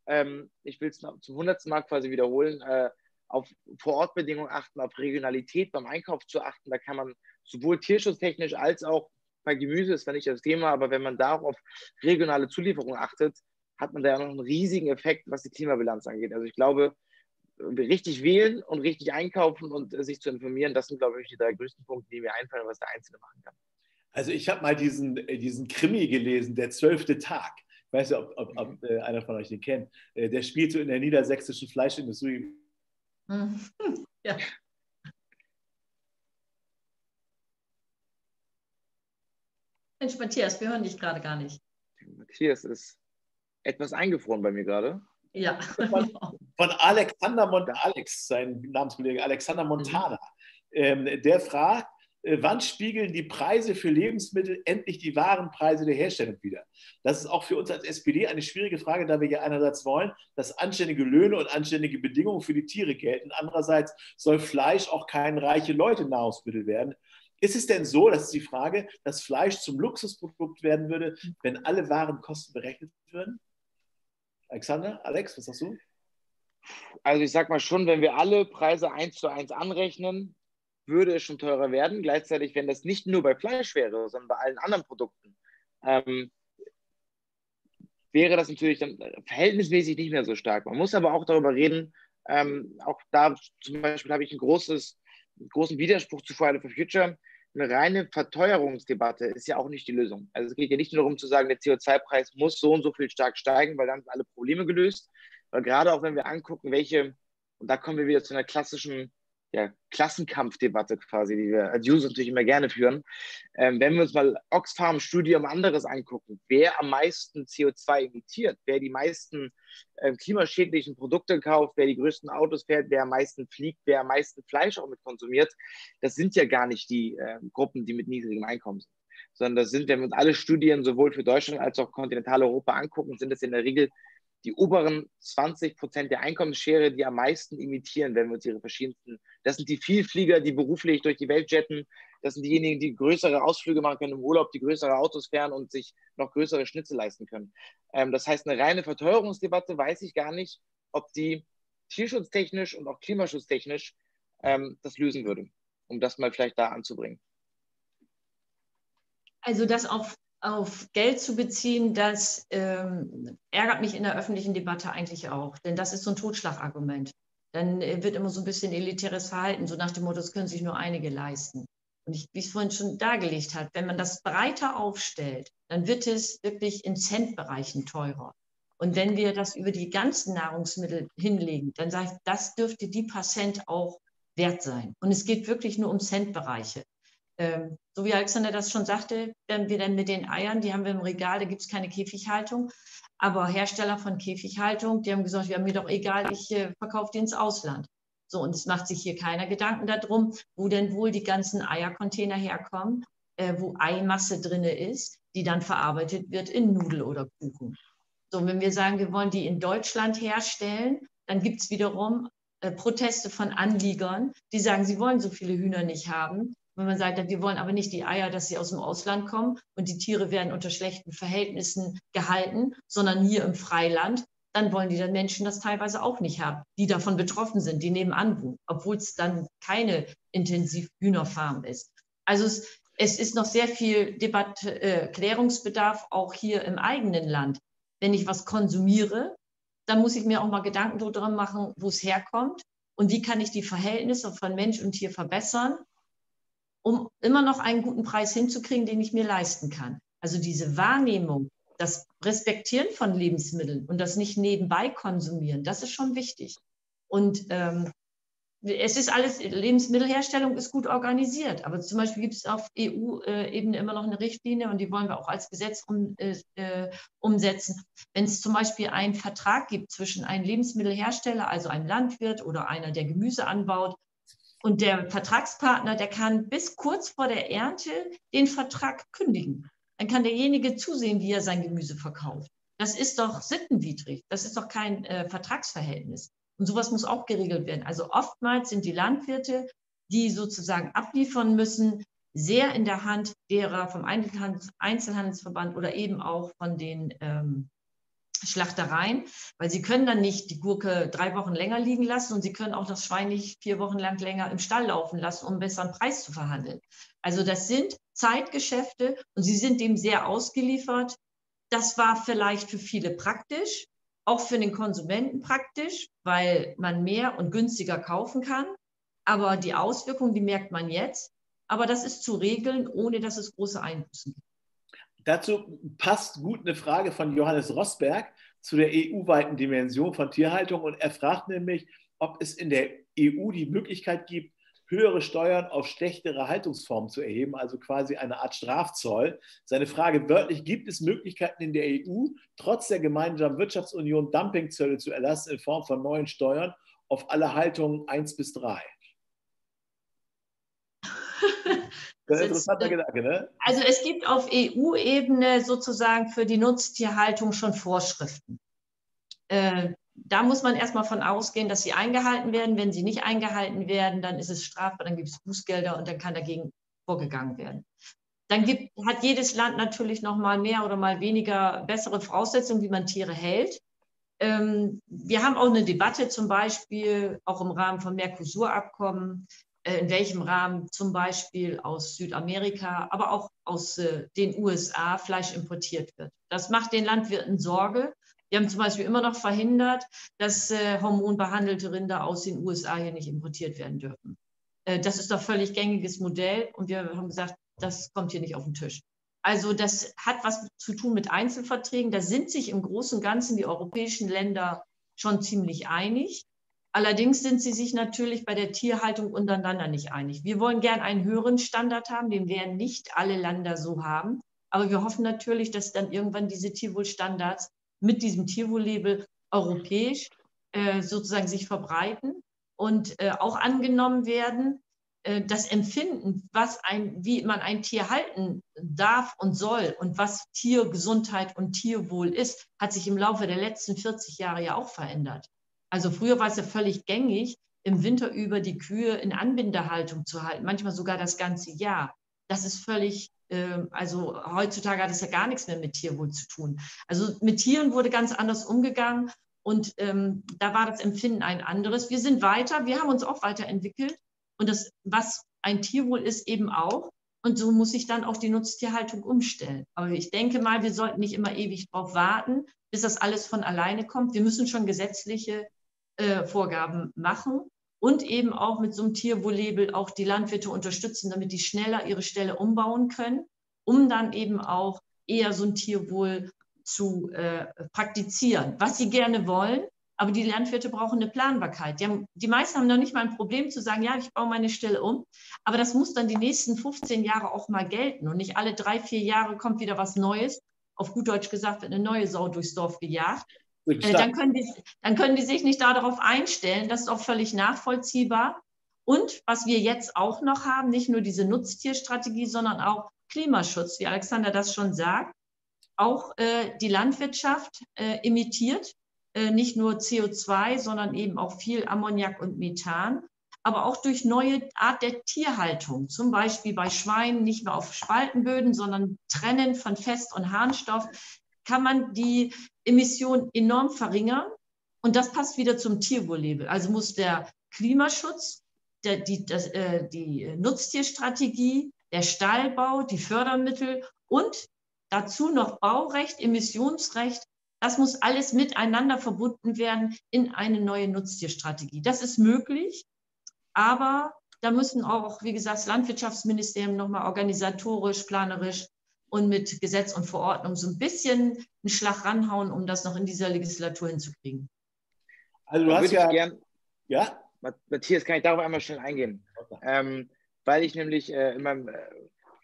ähm, ich will es zum hundertsten Mal quasi wiederholen, äh, auf Vorortbedingungen achten, auf Regionalität beim Einkauf zu achten. Da kann man sowohl tierschutztechnisch als auch bei Gemüse, ist zwar nicht das Thema, aber wenn man darauf auf regionale Zulieferung achtet, hat man da ja noch einen riesigen Effekt, was die Klimabilanz angeht. Also ich glaube, richtig wählen und richtig einkaufen und sich zu informieren, das sind, glaube ich, die drei größten Punkte, die mir einfallen, was der Einzelne machen kann. Also ich habe mal diesen, diesen Krimi gelesen, der zwölfte Tag. Ich weiß nicht, ob, ob, ob äh, einer von euch den kennt. Äh, der spielt so in der niedersächsischen Fleischindustrie. Ja. Mensch, Matthias, wir hören dich gerade gar nicht. Matthias ist etwas eingefroren bei mir gerade. Ja. Von, von Alexander Montana, Alex, sein Namenskollege Alexander Montana. Mhm. Ähm, der fragt, äh, wann spiegeln die Preise für Lebensmittel endlich die wahren Preise der Herstellung wider? Das ist auch für uns als S P D eine schwierige Frage, da wir ja einerseits wollen, dass anständige Löhne und anständige Bedingungen für die Tiere gelten. Andererseits soll Fleisch auch kein reiche Leute Nahrungsmittel werden. Ist es denn so, das ist die Frage, dass Fleisch zum Luxusprodukt werden würde, wenn alle Warenkosten berechnet würden? Alexander, Alex, was sagst du? Also ich sag mal schon, wenn wir alle Preise eins zu eins anrechnen, würde es schon teurer werden. Gleichzeitig, wenn das nicht nur bei Fleisch wäre, sondern bei allen anderen Produkten, ähm, wäre das natürlich dann verhältnismäßig nicht mehr so stark. Man muss aber auch darüber reden, ähm, auch da zum Beispiel habe ich ein großes, einen großen Widerspruch zu Friday for Future. Eine reine Verteuerungsdebatte ist ja auch nicht die Lösung. Also es geht ja nicht nur darum zu sagen, der C O zwei Preis muss so und so viel stark steigen, weil dann sind alle Probleme gelöst. Weil gerade auch wenn wir angucken, welche, und da kommen wir wieder zu einer klassischen ja, Klassenkampfdebatte quasi, die wir als Jusos natürlich immer gerne führen. Ähm, wenn wir uns mal Oxfam-Studium anderes angucken, wer am meisten C O zwei emittiert, wer die meisten äh, klimaschädlichen Produkte kauft, wer die größten Autos fährt, wer am meisten fliegt, wer am meisten Fleisch auch mit konsumiert, das sind ja gar nicht die äh, Gruppen, die mit niedrigem Einkommen sind. Sondern das sind, wenn wir uns alle Studien sowohl für Deutschland als auch Kontinentaleuropa angucken, sind es in der Regel die oberen zwanzig Prozent der Einkommensschere, die am meisten emittieren, wenn wir uns ihre verschiedensten, das sind die Vielflieger, die beruflich durch die Welt jetten, das sind diejenigen, die größere Ausflüge machen können im Urlaub, die größere Autos fahren und sich noch größere Schnitze leisten können. Ähm, das heißt, eine reine Verteuerungsdebatte weiß ich gar nicht, ob die tierschutztechnisch und auch klimaschutztechnisch ähm, das lösen würde, um das mal vielleicht da anzubringen. Also das auf Auf Geld zu beziehen, das ähm, ärgert mich in der öffentlichen Debatte eigentlich auch. Denn das ist so ein Totschlagargument. Dann äh, wird immer so ein bisschen elitäres Verhalten, so nach dem Motto, das können sich nur einige leisten. Und ich, wie ich es vorhin schon dargelegt habe, wenn man das breiter aufstellt, dann wird es wirklich in Centbereichen teurer. Und wenn wir das über die ganzen Nahrungsmittel hinlegen, dann sage ich, das dürfte die paar Cent auch wert sein. Und es geht wirklich nur um Centbereiche. Ähm, so wie Alexander das schon sagte, wenn wir dann mit den Eiern, die haben wir im Regal, da gibt es keine Käfighaltung, aber Hersteller von Käfighaltung, die haben gesagt, ja, mir doch egal, ich äh, verkaufe die ins Ausland. So, und es macht sich hier keiner Gedanken darum, wo denn wohl die ganzen Eiercontainer herkommen, äh, wo Eimasse drin ist, die dann verarbeitet wird in Nudel oder Kuchen. So, wenn wir sagen, wir wollen die in Deutschland herstellen, dann gibt es wiederum äh, Proteste von Anliegern, die sagen, sie wollen so viele Hühner nicht haben. Wenn man sagt, wir wollen aber nicht die Eier, dass sie aus dem Ausland kommen und die Tiere werden unter schlechten Verhältnissen gehalten, sondern hier im Freiland, dann wollen die Menschen das teilweise auch nicht haben, die davon betroffen sind, die nebenan wohnen, obwohl es dann keine Intensivhühnerfarm ist. Also es, es ist noch sehr viel Debatt, äh, Klärungsbedarf, auch hier im eigenen Land. Wenn ich was konsumiere, dann muss ich mir auch mal Gedanken darüber machen, wo es herkommt und wie kann ich die Verhältnisse von Mensch und Tier verbessern, um immer noch einen guten Preis hinzukriegen, den ich mir leisten kann. Also diese Wahrnehmung, das Respektieren von Lebensmitteln und das nicht nebenbei konsumieren, das ist schon wichtig. Und ähm, es ist alles, Lebensmittelherstellung ist gut organisiert, aber zum Beispiel gibt es auf E U-Ebene immer noch eine Richtlinie und die wollen wir auch als Gesetz um, äh, umsetzen. Wenn es zum Beispiel einen Vertrag gibt zwischen einem Lebensmittelhersteller, also einem Landwirt oder einer, der Gemüse anbaut, und der Vertragspartner, der kann bis kurz vor der Ernte den Vertrag kündigen. Dann kann derjenige zusehen, wie er sein Gemüse verkauft. Das ist doch sittenwidrig. Das ist doch kein äh, Vertragsverhältnis. Und sowas muss auch geregelt werden. Also oftmals sind die Landwirte die sozusagen abliefern müssen, sehr in der Hand derer vom Einzelhandelsverband oder eben auch von den ähm, Schlachtereien, weil sie können dann nicht die Gurke drei Wochen länger liegen lassen und sie können auch das Schwein nicht vier Wochen lang länger im Stall laufen lassen, um einen besseren Preis zu verhandeln. Also das sind Zeitgeschäfte und sie sind dem sehr ausgeliefert. Das war vielleicht für viele praktisch, auch für den Konsumenten praktisch, weil man mehr und günstiger kaufen kann. Aber die Auswirkungen, die merkt man jetzt. Aber das ist zu regeln, ohne dass es große Einbußen gibt. Dazu passt gut eine Frage von Johannes Rosberg zu der E U-weiten Dimension von Tierhaltung. Und er fragt nämlich, ob es in der E U die Möglichkeit gibt, höhere Steuern auf schlechtere Haltungsformen zu erheben, also quasi eine Art Strafzoll. Seine Frage wörtlich, gibt es Möglichkeiten in der E U, trotz der gemeinsamen Wirtschaftsunion Dumpingzölle zu erlassen in Form von neuen Steuern auf alle Haltungen eins bis drei? Das ist ein interessanter Gedanke, ne? Also es gibt auf E U-Ebene sozusagen für die Nutztierhaltung schon Vorschriften. Äh, da muss man erstmal von ausgehen, dass sie eingehalten werden. Wenn sie nicht eingehalten werden, dann ist es strafbar, dann gibt es Bußgelder und dann kann dagegen vorgegangen werden. Dann gibt, hat jedes Land natürlich noch mal mehr oder mal weniger bessere Voraussetzungen, wie man Tiere hält. Ähm, wir haben auch eine Debatte zum Beispiel, auch im Rahmen von Mercosur-Abkommen, in welchem Rahmen zum Beispiel aus Südamerika, aber auch aus äh, den U S A Fleisch importiert wird. Das macht den Landwirten Sorge. Wir haben zum Beispiel immer noch verhindert, dass äh, hormonbehandelte Rinder aus den U S A hier nicht importiert werden dürfen. Äh, das ist doch völlig gängiges Modell und wir haben gesagt, das kommt hier nicht auf den Tisch. Also das hat was zu tun mit Einzelverträgen. Da sind sich im Großen und Ganzen die europäischen Länder schon ziemlich einig. Allerdings sind sie sich natürlich bei der Tierhaltung untereinander nicht einig. Wir wollen gern einen höheren Standard haben, den werden nicht alle Länder so haben. Aber wir hoffen natürlich, dass dann irgendwann diese Tierwohlstandards mit diesem Tierwohl-Label europäisch äh, sozusagen sich verbreiten und äh, auch angenommen werden. Äh, das Empfinden, was ein, wie man ein Tier halten darf und soll und was Tiergesundheit und Tierwohl ist, hat sich im Laufe der letzten vierzig Jahre ja auch verändert. Also früher war es ja völlig gängig, im Winter über die Kühe in Anbindehaltung zu halten, manchmal sogar das ganze Jahr. Das ist völlig, äh, also heutzutage hat es ja gar nichts mehr mit Tierwohl zu tun. Also mit Tieren wurde ganz anders umgegangen und ähm, da war das Empfinden ein anderes. Wir sind weiter, wir haben uns auch weiterentwickelt und das, was ein Tierwohl ist, eben auch. Und so muss sich dann auch die Nutztierhaltung umstellen. Aber ich denke mal, wir sollten nicht immer ewig drauf warten, bis das alles von alleine kommt. Wir müssen schon gesetzliche Äh, Vorgaben machen und eben auch mit so einem Tierwohl-Label auch die Landwirte unterstützen, damit die schneller ihre Ställe umbauen können, um dann eben auch eher so ein Tierwohl zu äh, praktizieren, was sie gerne wollen. Aber die Landwirte brauchen eine Planbarkeit. Die, haben, die meisten haben noch nicht mal ein Problem zu sagen, ja, ich baue meine Ställe um, aber das muss dann die nächsten fünfzehn Jahre auch mal gelten und nicht alle drei, vier Jahre kommt wieder was Neues. Auf gut Deutsch gesagt wird eine neue Sau durchs Dorf gejagt. Dann können, die, dann können die sich nicht darauf einstellen, das ist auch völlig nachvollziehbar. Und was wir jetzt auch noch haben, nicht nur diese Nutztierstrategie, sondern auch Klimaschutz, wie Alexander das schon sagt, auch äh, die Landwirtschaft äh, emittiert, äh, nicht nur C O zwei, sondern eben auch viel Ammoniak und Methan, aber auch durch neue Art der Tierhaltung, zum Beispiel bei Schweinen nicht mehr auf Spaltenböden, sondern trennen von Fest- und Harnstoff, kann man die Emissionen enorm verringern. Und das passt wieder zum Tierwohl-Label. Also muss der Klimaschutz, der, die, das, äh, die Nutztierstrategie, der Stallbau, die Fördermittel und dazu noch Baurecht, Emissionsrecht, das muss alles miteinander verbunden werden in eine neue Nutztierstrategie. Das ist möglich, aber da müssen auch, wie gesagt, das Landwirtschaftsministerium nochmal organisatorisch, planerisch und mit Gesetz und Verordnung so ein bisschen einen Schlag ranhauen, um das noch in dieser Legislatur hinzukriegen. Also du hast ja... Gern, ja? Matthias, kann ich darauf einmal schnell eingehen? Okay. Ähm, weil ich nämlich äh, in meinem äh,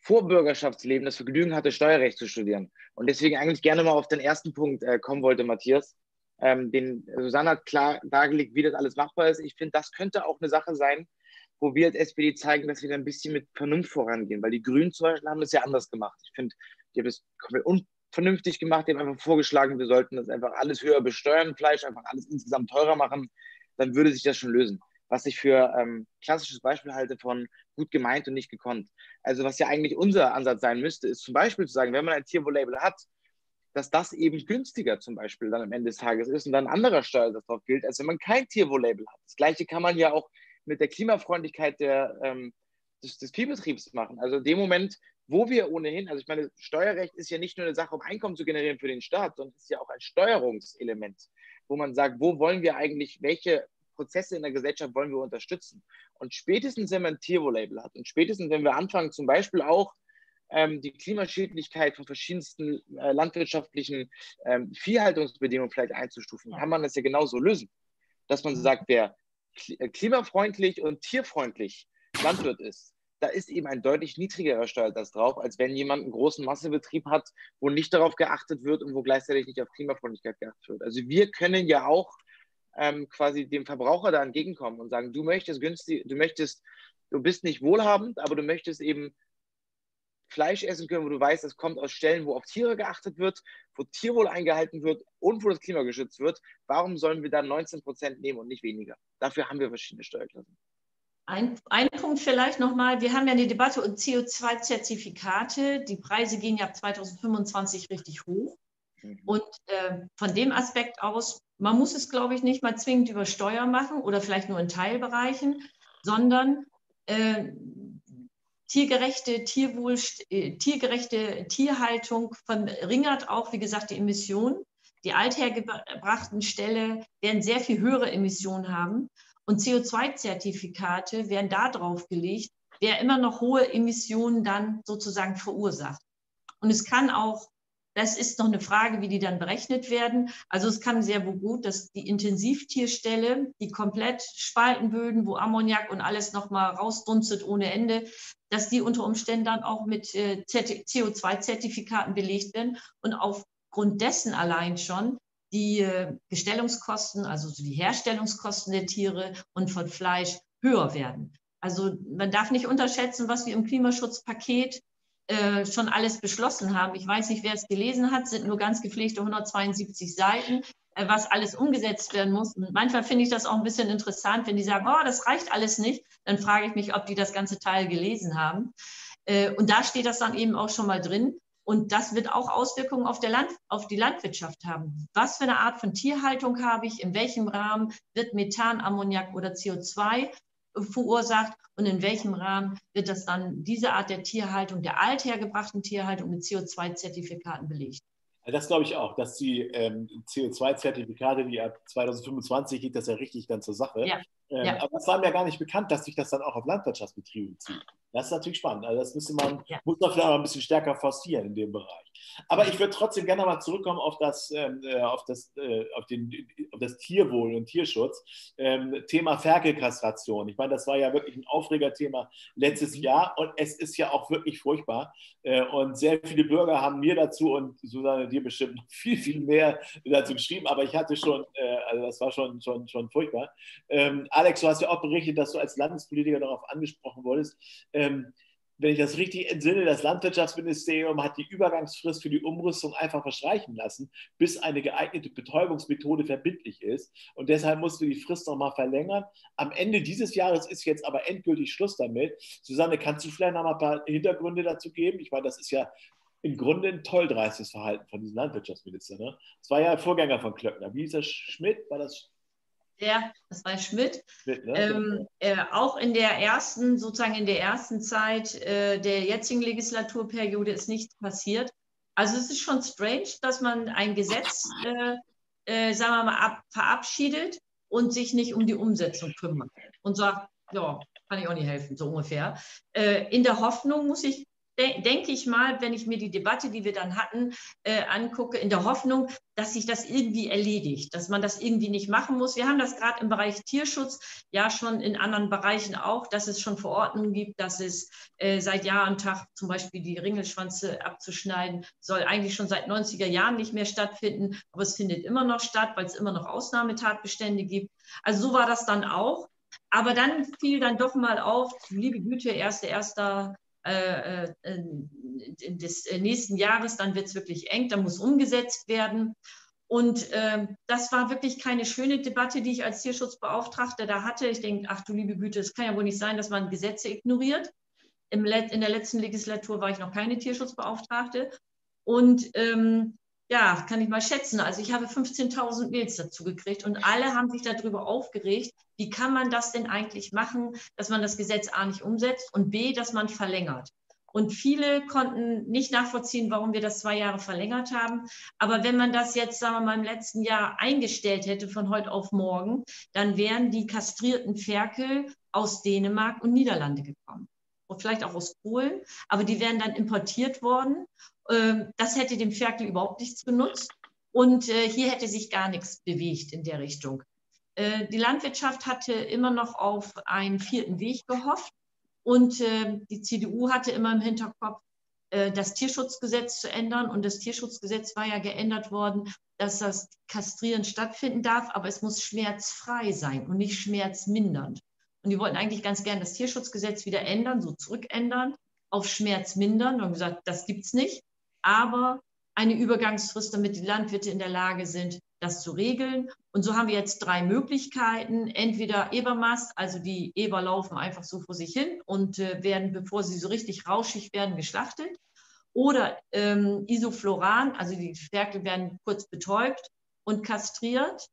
Vorbürgerschaftsleben das Vergnügen hatte, Steuerrecht zu studieren. Und deswegen eigentlich gerne mal auf den ersten Punkt äh, kommen wollte, Matthias. Ähm, den, Susanne hat klar dargelegt, wie das alles machbar ist. Ich finde, das könnte auch eine Sache sein, wo wir als S P D zeigen, dass wir da ein bisschen mit Vernunft vorangehen, weil die Grünen zum Beispiel haben das ja anders gemacht. Ich finde, die haben das komplett unvernünftig gemacht, die haben einfach vorgeschlagen, wir sollten das einfach alles höher besteuern, Fleisch einfach alles insgesamt teurer machen, dann würde sich das schon lösen. was ich für ähm, klassisches Beispiel halte von gut gemeint und nicht gekonnt. Also was ja eigentlich unser Ansatz sein müsste, ist zum Beispiel zu sagen, wenn man ein Tierwohl-Label hat, dass das eben günstiger zum Beispiel dann am Ende des Tages ist und dann ein anderer Steuersatz darauf gilt, als wenn man kein Tierwohl-Label hat. Das Gleiche kann man ja auch mit der Klimafreundlichkeit der, ähm, des, des Viehbetriebs machen. Also in dem Moment, wo wir ohnehin, also ich meine, Steuerrecht ist ja nicht nur eine Sache, um Einkommen zu generieren für den Staat, sondern ist ja auch ein Steuerungselement, wo man sagt, wo wollen wir eigentlich, welche Prozesse in der Gesellschaft wollen wir unterstützen? Und spätestens, wenn man ein Tierwohl-Label hat und spätestens, wenn wir anfangen, zum Beispiel auch ähm, die Klimaschädlichkeit von verschiedensten äh, landwirtschaftlichen ähm, Viehhaltungsbedingungen vielleicht einzustufen, kann man das ja genauso lösen, dass man sagt, wer klimafreundlich und tierfreundlich Landwirt ist, da ist eben ein deutlich niedrigerer Steuersatz drauf, als wenn jemand einen großen Massenbetrieb hat, wo nicht darauf geachtet wird und wo gleichzeitig nicht auf Klimafreundlichkeit geachtet wird. Also wir können ja auch ähm, quasi dem Verbraucher da entgegenkommen und sagen, du möchtest günstig, du möchtest, du bist nicht wohlhabend, aber du möchtest eben Fleisch essen können, wo du weißt, es kommt aus Stellen, wo auf Tiere geachtet wird, wo Tierwohl eingehalten wird und wo das Klima geschützt wird. Warum sollen wir da neunzehn Prozent nehmen und nicht weniger? Dafür haben wir verschiedene Steuerklassen. Ein, ein Punkt vielleicht nochmal, wir haben ja eine Debatte um C O zwei Zertifikate, die Preise gehen ja ab zweitausendfünfundzwanzig richtig hoch und äh, von dem Aspekt aus, man muss es glaube ich nicht mal zwingend über Steuer machen oder vielleicht nur in Teilbereichen, sondern äh, tiergerechte Tierwohl, äh, tiergerechte Tierhaltung verringert auch, wie gesagt, die Emissionen. Die althergebrachten Ställe werden sehr viel höhere Emissionen haben. Und C O zwei Zertifikate werden da drauf gelegt, wer immer noch hohe Emissionen dann sozusagen verursacht. Und es kann auch, das ist noch eine Frage, wie die dann berechnet werden. Also es kann sehr gut, dass die Intensivtierställe, die komplett Spaltenböden, wo Ammoniak und alles nochmal rausdunstet ohne Ende, dass die unter Umständen dann auch mit C O zwei Zertifikaten belegt werden. Und aufgrund dessen allein schon die Bestellungskosten, also die Herstellungskosten der Tiere und von Fleisch höher werden. Also man darf nicht unterschätzen, was wir im Klimaschutzpaket äh, schon alles beschlossen haben. Ich weiß nicht, wer es gelesen hat, sind nur ganz gepflegte hundertzweiundsiebzig Seiten, äh, was alles umgesetzt werden muss. Und manchmal finde ich das auch ein bisschen interessant, wenn die sagen, oh, das reicht alles nicht, dann frage ich mich, ob die das ganze Teil gelesen haben. Äh, und da steht das dann eben auch schon mal drin. Und das wird auch Auswirkungen auf, der Land, auf die Landwirtschaft haben. Was für eine Art von Tierhaltung habe ich? In welchem Rahmen wird Methan, Ammoniak oder C O zwei verursacht? Und in welchem Rahmen wird das dann diese Art der Tierhaltung, der althergebrachten Tierhaltung mit C O zwei Zertifikaten belegt? Das glaube ich auch, dass die ähm, C O zwei Zertifikate, die ab zweitausendfünfundzwanzig geht, das ja richtig dann zur Sache. Ja. Ähm, ja. Aber das war mir gar nicht bekannt, dass sich das dann auch auf Landwirtschaftsbetriebe zieht. Das ist natürlich spannend. Also das müsste man, ja. muss man vielleicht auch ein bisschen stärker forcieren in dem Bereich. Aber ich würde trotzdem gerne mal zurückkommen auf das, äh, auf das, äh, auf den, auf das Tierwohl und Tierschutz. Ähm, Thema Ferkelkastration. Ich meine, das war ja wirklich ein Aufregerthema letztes Jahr und es ist ja auch wirklich furchtbar. Äh, und sehr viele Bürger haben mir dazu und Susanne, dir bestimmt noch viel, viel mehr dazu geschrieben. Aber ich hatte schon, äh, also das war schon, schon, schon furchtbar. Ähm, Alex, du hast ja auch berichtet, dass du als Landespolitiker darauf angesprochen wurdest. Ähm, wenn ich das richtig entsinne, das Landwirtschaftsministerium hat die Übergangsfrist für die Umrüstung einfach verstreichen lassen, bis eine geeignete Betäubungsmethode verbindlich ist. Und deshalb musst du die Frist nochmal verlängern. Am Ende dieses Jahres ist jetzt aber endgültig Schluss damit. Susanne, kannst du vielleicht nochmal ein paar Hintergründe dazu geben? Ich meine, das ist ja im Grunde ein toll dreistes Verhalten von diesem Landwirtschaftsminister. Ne? Das war ja Vorgänger von Klöckner. Wie hieß das? Schmidt? War das Ja, das war Schmidt. Schmidt ne? ähm, äh, auch in der ersten, sozusagen in der ersten Zeit äh, der jetzigen Legislaturperiode ist nichts passiert. Also es ist schon strange, dass man ein Gesetz, äh, äh, sagen wir mal, ab, verabschiedet und sich nicht um die Umsetzung kümmert und sagt, ja, kann ich auch nicht helfen, so ungefähr. Äh, in der Hoffnung muss ich, de- denke ich mal, wenn ich mir die Debatte, die wir dann hatten, äh, angucke, in der Hoffnung, dass sich das irgendwie erledigt, dass man das irgendwie nicht machen muss. Wir haben das gerade im Bereich Tierschutz, ja schon in anderen Bereichen auch, dass es schon Verordnungen gibt, dass es äh, seit Jahr und Tag zum Beispiel die Ringelschwanze abzuschneiden, soll eigentlich schon seit neunziger Jahren nicht mehr stattfinden, aber es findet immer noch statt, weil es immer noch Ausnahmetatbestände gibt. Also so war das dann auch. Aber dann fiel dann doch mal auf, liebe Güte, erste, erster, Äh, äh, des nächsten Jahres, dann wird es wirklich eng, dann muss umgesetzt werden. Und äh, das war wirklich keine schöne Debatte, die ich als Tierschutzbeauftragte da hatte. Ich denke, ach du liebe Güte, es kann ja wohl nicht sein, dass man Gesetze ignoriert. Im Let- in der letzten Legislatur war ich noch keine Tierschutzbeauftragte. Und ähm, ja, kann ich mal schätzen. Also ich habe fünfzehntausend Mails dazu gekriegt und alle haben sich darüber aufgeregt, wie kann man das denn eigentlich machen, dass man das Gesetz A nicht umsetzt und B, dass man verlängert. Und viele konnten nicht nachvollziehen, warum wir das zwei Jahre verlängert haben. Aber wenn man das jetzt, sagen wir mal, im letzten Jahr eingestellt hätte, von heute auf morgen, dann wären die kastrierten Ferkel aus Dänemark und Niederlande gekommen. Und vielleicht auch aus Polen. Aber die wären dann importiert worden. Das hätte dem Ferkel überhaupt nichts genutzt. Und hier hätte sich gar nichts bewegt in der Richtung. Die Landwirtschaft hatte immer noch auf einen vierten Weg gehofft. Und äh, die C D U hatte immer im Hinterkopf, äh, das Tierschutzgesetz zu ändern. Und das Tierschutzgesetz war ja geändert worden, dass das Kastrieren stattfinden darf, aber es muss schmerzfrei sein und nicht schmerzmindernd. Und die wollten eigentlich ganz gern das Tierschutzgesetz wieder ändern, so zurückändern, auf schmerzmindernd. Und haben gesagt, das gibt es nicht, aber eine Übergangsfrist, damit die Landwirte in der Lage sind, das zu regeln. Und so haben wir jetzt drei Möglichkeiten. Entweder Ebermast, also die Eber laufen einfach so vor sich hin und äh, werden, bevor sie so richtig rauschig werden, geschlachtet. Oder ähm, Isofloran, also die Ferkel werden kurz betäubt und kastriert.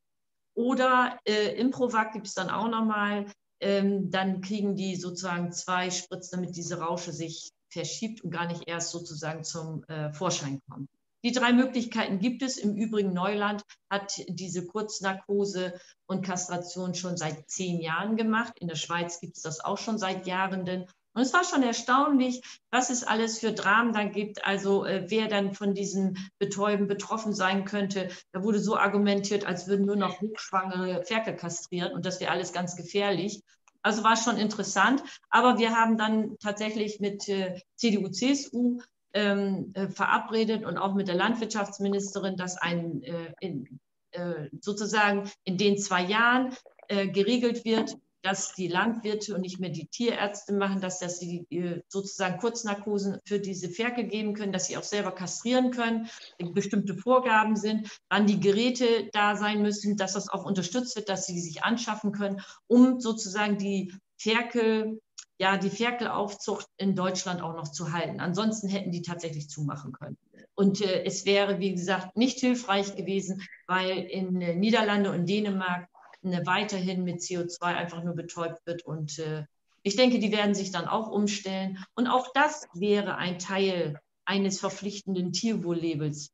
Oder äh, Improvac gibt es dann auch nochmal. Ähm, dann kriegen die sozusagen zwei Spritzen, damit diese Rausche sich verschiebt und gar nicht erst sozusagen zum äh, Vorschein kommt. Die drei Möglichkeiten gibt es. Im Übrigen Neuland hat diese Kurznarkose und Kastration schon seit zehn Jahren gemacht. In der Schweiz gibt es das auch schon seit Jahrenden. Und es war schon erstaunlich, was es alles für Dramen dann gibt. Also äh, wer dann von diesem Betäuben betroffen sein könnte. Da wurde so argumentiert, als würden nur noch hochschwangere Ferkel kastrieren. Und das wäre alles ganz gefährlich. Also war schon interessant. Aber wir haben dann tatsächlich mit äh, C D U, C S U Ähm, äh, verabredet und auch mit der Landwirtschaftsministerin, dass ein, äh, in, äh, sozusagen in den zwei Jahren äh, geregelt wird, dass die Landwirte und nicht mehr die Tierärzte machen, dass, dass sie äh, sozusagen Kurznarkosen für diese Ferkel geben können, dass sie auch selber kastrieren können, bestimmte Vorgaben sind, wann die Geräte da sein müssen, dass das auch unterstützt wird, dass sie die sich anschaffen können, um sozusagen die Ferkel ja, die Ferkelaufzucht in Deutschland auch noch zu halten. Ansonsten hätten die tatsächlich zumachen können. Und äh, es wäre, wie gesagt, nicht hilfreich gewesen, weil in äh, Niederlande und Dänemark äh, weiterhin mit C O zwei einfach nur betäubt wird. Und äh, ich denke, die werden sich dann auch umstellen. Und auch das wäre ein Teil eines verpflichtenden Tierwohl-Labels,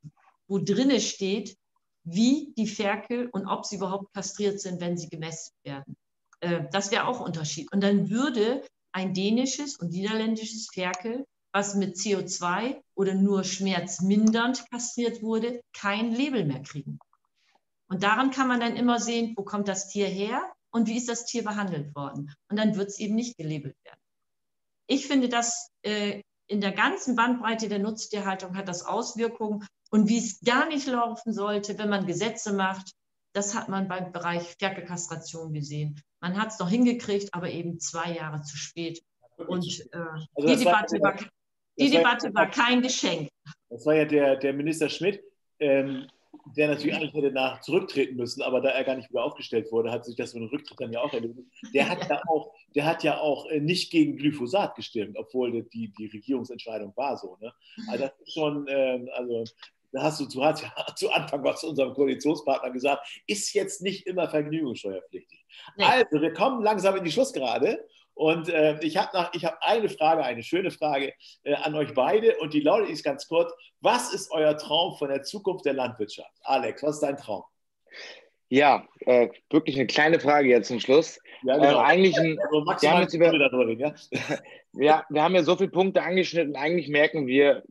wo drinne steht, wie die Ferkel und ob sie überhaupt kastriert sind, wenn sie gemästet werden. Äh, das wäre auch ein Unterschied. Und dann würde ein dänisches und niederländisches Ferkel, was mit C O zwei oder nur schmerzmindernd kastriert wurde, kein Label mehr kriegen. Und daran kann man dann immer sehen, wo kommt das Tier her und wie ist das Tier behandelt worden. Und dann wird es eben nicht gelabelt werden. Ich finde, dass äh, in der ganzen Bandbreite der Nutztierhaltung hat das Auswirkungen. Und wie es gar nicht laufen sollte, wenn man Gesetze macht, das hat man beim Bereich Ferkelkastration gesehen. Man hat es noch hingekriegt, aber eben zwei Jahre zu spät. Und äh, also die Debatte, war, war, die Debatte war, war kein Geschenk. Das war ja der, der Minister Schmidt, ähm, der natürlich eigentlich hätte nach zurücktreten müssen, aber da er gar nicht wieder aufgestellt wurde, hat sich das mit dem Rücktritt dann ja auch erledigt. Der hat ja, ja auch, der hat ja auch nicht gegen Glyphosat gestimmt, obwohl die, die Regierungsentscheidung war so. Ne? Also das ist schon, ähm, also da hast du zu, zu Anfang was zu unserem Koalitionspartner gesagt, ist jetzt nicht immer vergnügungssteuerpflichtig. Nee. Also, wir kommen langsam in die Schlussgerade und äh, ich habe hab eine Frage, eine schöne Frage äh, an euch beide und die lautet ist ganz kurz, was ist euer Traum von der Zukunft der Landwirtschaft? Alex, was ist dein Traum? Ja, äh, wirklich eine kleine Frage jetzt zum Schluss. Ja, genau. äh, eigentlich ein, also wir haben jetzt über, darüber, ja? ja, wir haben ja so viele Punkte angeschnitten, eigentlich merken wir,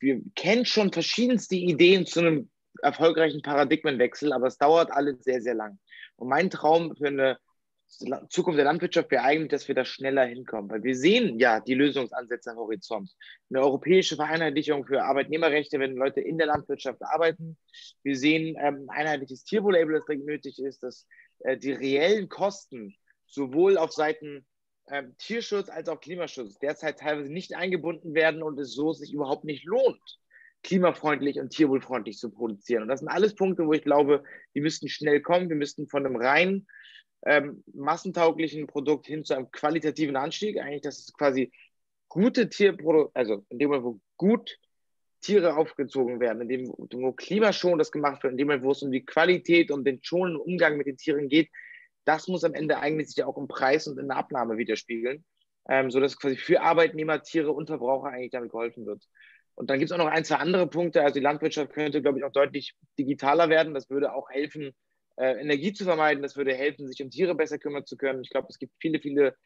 wir kennen schon verschiedenste Ideen zu einem erfolgreichen Paradigmenwechsel, aber es dauert alles sehr, sehr lang. Und mein Traum für eine Zukunft der Landwirtschaft wäre eigentlich, dass wir da schneller hinkommen, weil wir sehen ja die Lösungsansätze am Horizont. Eine europäische Vereinheitlichung für Arbeitnehmerrechte, wenn Leute in der Landwirtschaft arbeiten. Wir sehen ähm, ein einheitliches Tierwohl-Label, das dringend nötig ist, dass äh, die reellen Kosten sowohl auf Seiten Ähm, Tierschutz als auch Klimaschutz derzeit teilweise nicht eingebunden werden und es so sich überhaupt nicht lohnt, klimafreundlich und tierwohlfreundlich zu produzieren. Und das sind alles Punkte, wo ich glaube, die müssten schnell kommen. Wir müssten von einem rein ähm, massentauglichen Produkt hin zu einem qualitativen Anstieg, eigentlich, dass es quasi gute Tierprodukte, also in dem Moment, wo gut Tiere aufgezogen werden, in dem wo klimaschonend das gemacht wird, in dem Moment, wo es um die Qualität und den schonenden Umgang mit den Tieren geht, das muss am Ende eigentlich sich ja auch im Preis und in der Abnahme widerspiegeln, ähm, sodass quasi für Arbeitnehmer, Tiere und Verbraucher eigentlich damit geholfen wird. Und dann gibt es auch noch ein, zwei andere Punkte. Also die Landwirtschaft könnte, glaube ich, auch deutlich digitaler werden. Das würde auch helfen, äh, Energie zu vermeiden. Das würde helfen, sich um Tiere besser kümmern zu können. Ich glaube, es gibt viele, viele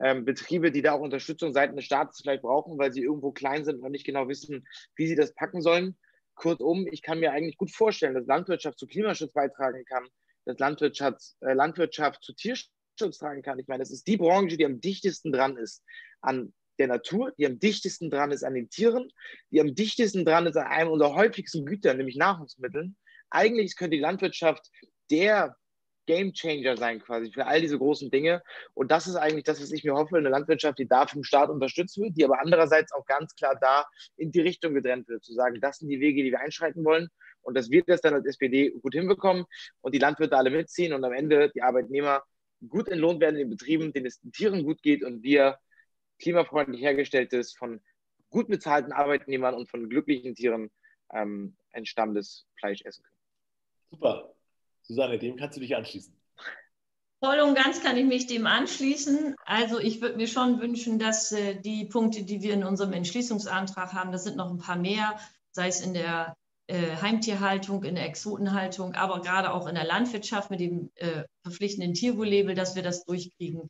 ähm, Betriebe, die da auch Unterstützung seitens des Staates vielleicht brauchen, weil sie irgendwo klein sind und nicht genau wissen, wie sie das packen sollen. Kurzum, ich kann mir eigentlich gut vorstellen, dass Landwirtschaft zu Klimaschutz beitragen kann, dass Landwirtschaft, äh, Landwirtschaft zu Tierschutz tragen kann. Ich meine, das ist die Branche, die am dichtesten dran ist an der Natur, die am dichtesten dran ist an den Tieren, die am dichtesten dran ist an einem unserer häufigsten Güter, nämlich Nahrungsmitteln. Eigentlich könnte die Landwirtschaft der Gamechanger sein quasi für all diese großen Dinge. Und das ist eigentlich das, was ich mir hoffe, eine Landwirtschaft, die da vom Staat unterstützt wird, die aber andererseits auch ganz klar da in die Richtung gedrennt wird, zu sagen, das sind die Wege, die wir einschreiten wollen und dass wir das dann als S P D gut hinbekommen und die Landwirte alle mitziehen und am Ende die Arbeitnehmer gut entlohnt werden in den Betrieben, denen es den Tieren gut geht und wir klimafreundlich hergestelltes, von gut bezahlten Arbeitnehmern und von glücklichen Tieren ähm, entstammendes Fleisch essen können. Super. Susanne, dem kannst du dich anschließen. Voll und ganz kann ich mich dem anschließen. Also ich würde mir schon wünschen, dass äh, die Punkte, die wir in unserem Entschließungsantrag haben, das sind noch ein paar mehr, sei es in der äh, Heimtierhaltung, in der Exotenhaltung, aber gerade auch in der Landwirtschaft mit dem äh, verpflichtenden Tierwohl-Label, dass wir das durchkriegen.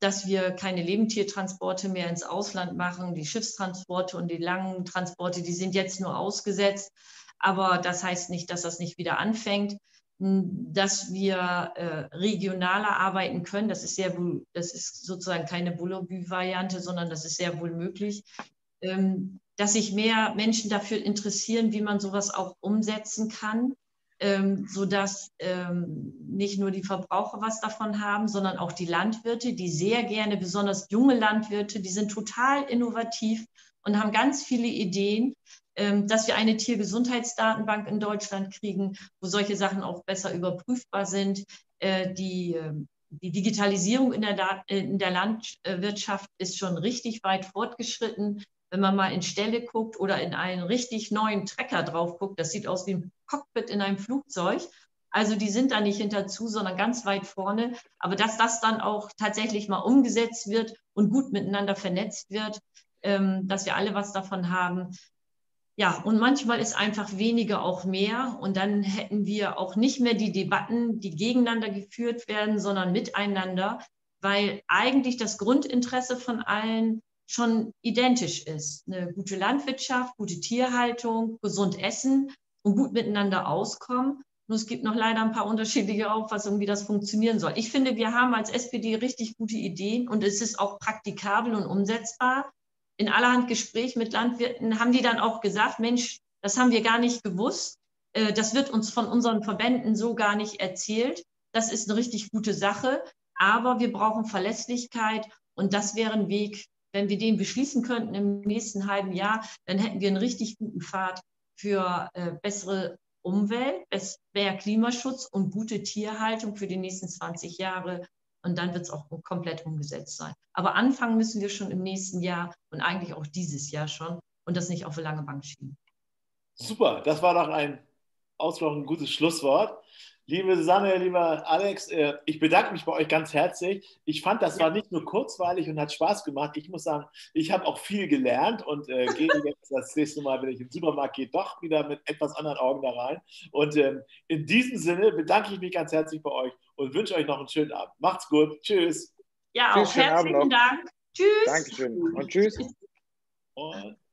Dass wir keine Lebendtiertransporte mehr ins Ausland machen. Die Schiffstransporte und die langen Transporte, die sind jetzt nur ausgesetzt. Aber das heißt nicht, dass das nicht wieder anfängt. Dass wir äh, regionaler arbeiten können, das ist, sehr wohl, das ist sozusagen keine Bullerbü-Variante, sondern das ist sehr wohl möglich. Ähm, dass sich mehr Menschen dafür interessieren, wie man sowas auch umsetzen kann. Ähm, sodass ähm, nicht nur die Verbraucher was davon haben, sondern auch die Landwirte, die sehr gerne, besonders junge Landwirte, die sind total innovativ und haben ganz viele Ideen, ähm, dass wir eine Tiergesundheitsdatenbank in Deutschland kriegen, wo solche Sachen auch besser überprüfbar sind. Äh, die, äh, die Digitalisierung in der, Dat- in der Landwirtschaft ist schon richtig weit fortgeschritten. Wenn man mal in Ställe guckt oder in einen richtig neuen Trecker drauf guckt, das sieht aus wie ein Cockpit in einem Flugzeug. Also die sind da nicht hinterzu, sondern ganz weit vorne. Aber dass das dann auch tatsächlich mal umgesetzt wird und gut miteinander vernetzt wird, dass wir alle was davon haben. Ja, und manchmal ist einfach weniger auch mehr. Und dann hätten wir auch nicht mehr die Debatten, die gegeneinander geführt werden, sondern miteinander, weil eigentlich das Grundinteresse von allen schon identisch ist. Eine gute Landwirtschaft, gute Tierhaltung, gesund essen und gut miteinander auskommen. Nur es gibt noch leider ein paar unterschiedliche Auffassungen, wie das funktionieren soll. Ich finde, wir haben als S P D richtig gute Ideen und es ist auch praktikabel und umsetzbar. In allerhand Gespräch mit Landwirten haben die dann auch gesagt, Mensch, das haben wir gar nicht gewusst. Das wird uns von unseren Verbänden so gar nicht erzählt. Das ist eine richtig gute Sache, aber wir brauchen Verlässlichkeit und das wäre ein Weg. Wenn wir den beschließen könnten im nächsten halben Jahr, dann hätten wir einen richtig guten Pfad für äh, bessere Umwelt, mehr Klimaschutz und gute Tierhaltung für die nächsten zwanzig Jahre. Und dann wird es auch komplett umgesetzt sein. Aber anfangen müssen wir schon im nächsten Jahr und eigentlich auch dieses Jahr schon und das nicht auf eine lange Bank schieben. Super, das war doch ein ausreichend gutes Schlusswort. Liebe Susanne, lieber Alex, ich bedanke mich bei euch ganz herzlich. Ich fand, das war nicht nur kurzweilig und hat Spaß gemacht. Ich muss sagen, ich habe auch viel gelernt und äh, gehe jetzt das nächste Mal, wenn ich in den Supermarkt gehe, doch wieder mit etwas anderen Augen da rein. Und ähm, in diesem Sinne bedanke ich mich ganz herzlich bei euch und wünsche euch noch einen schönen Abend. Macht's gut. Tschüss. Ja, auch herzlichen Dank. Tschüss. Dankeschön und tschüss. Und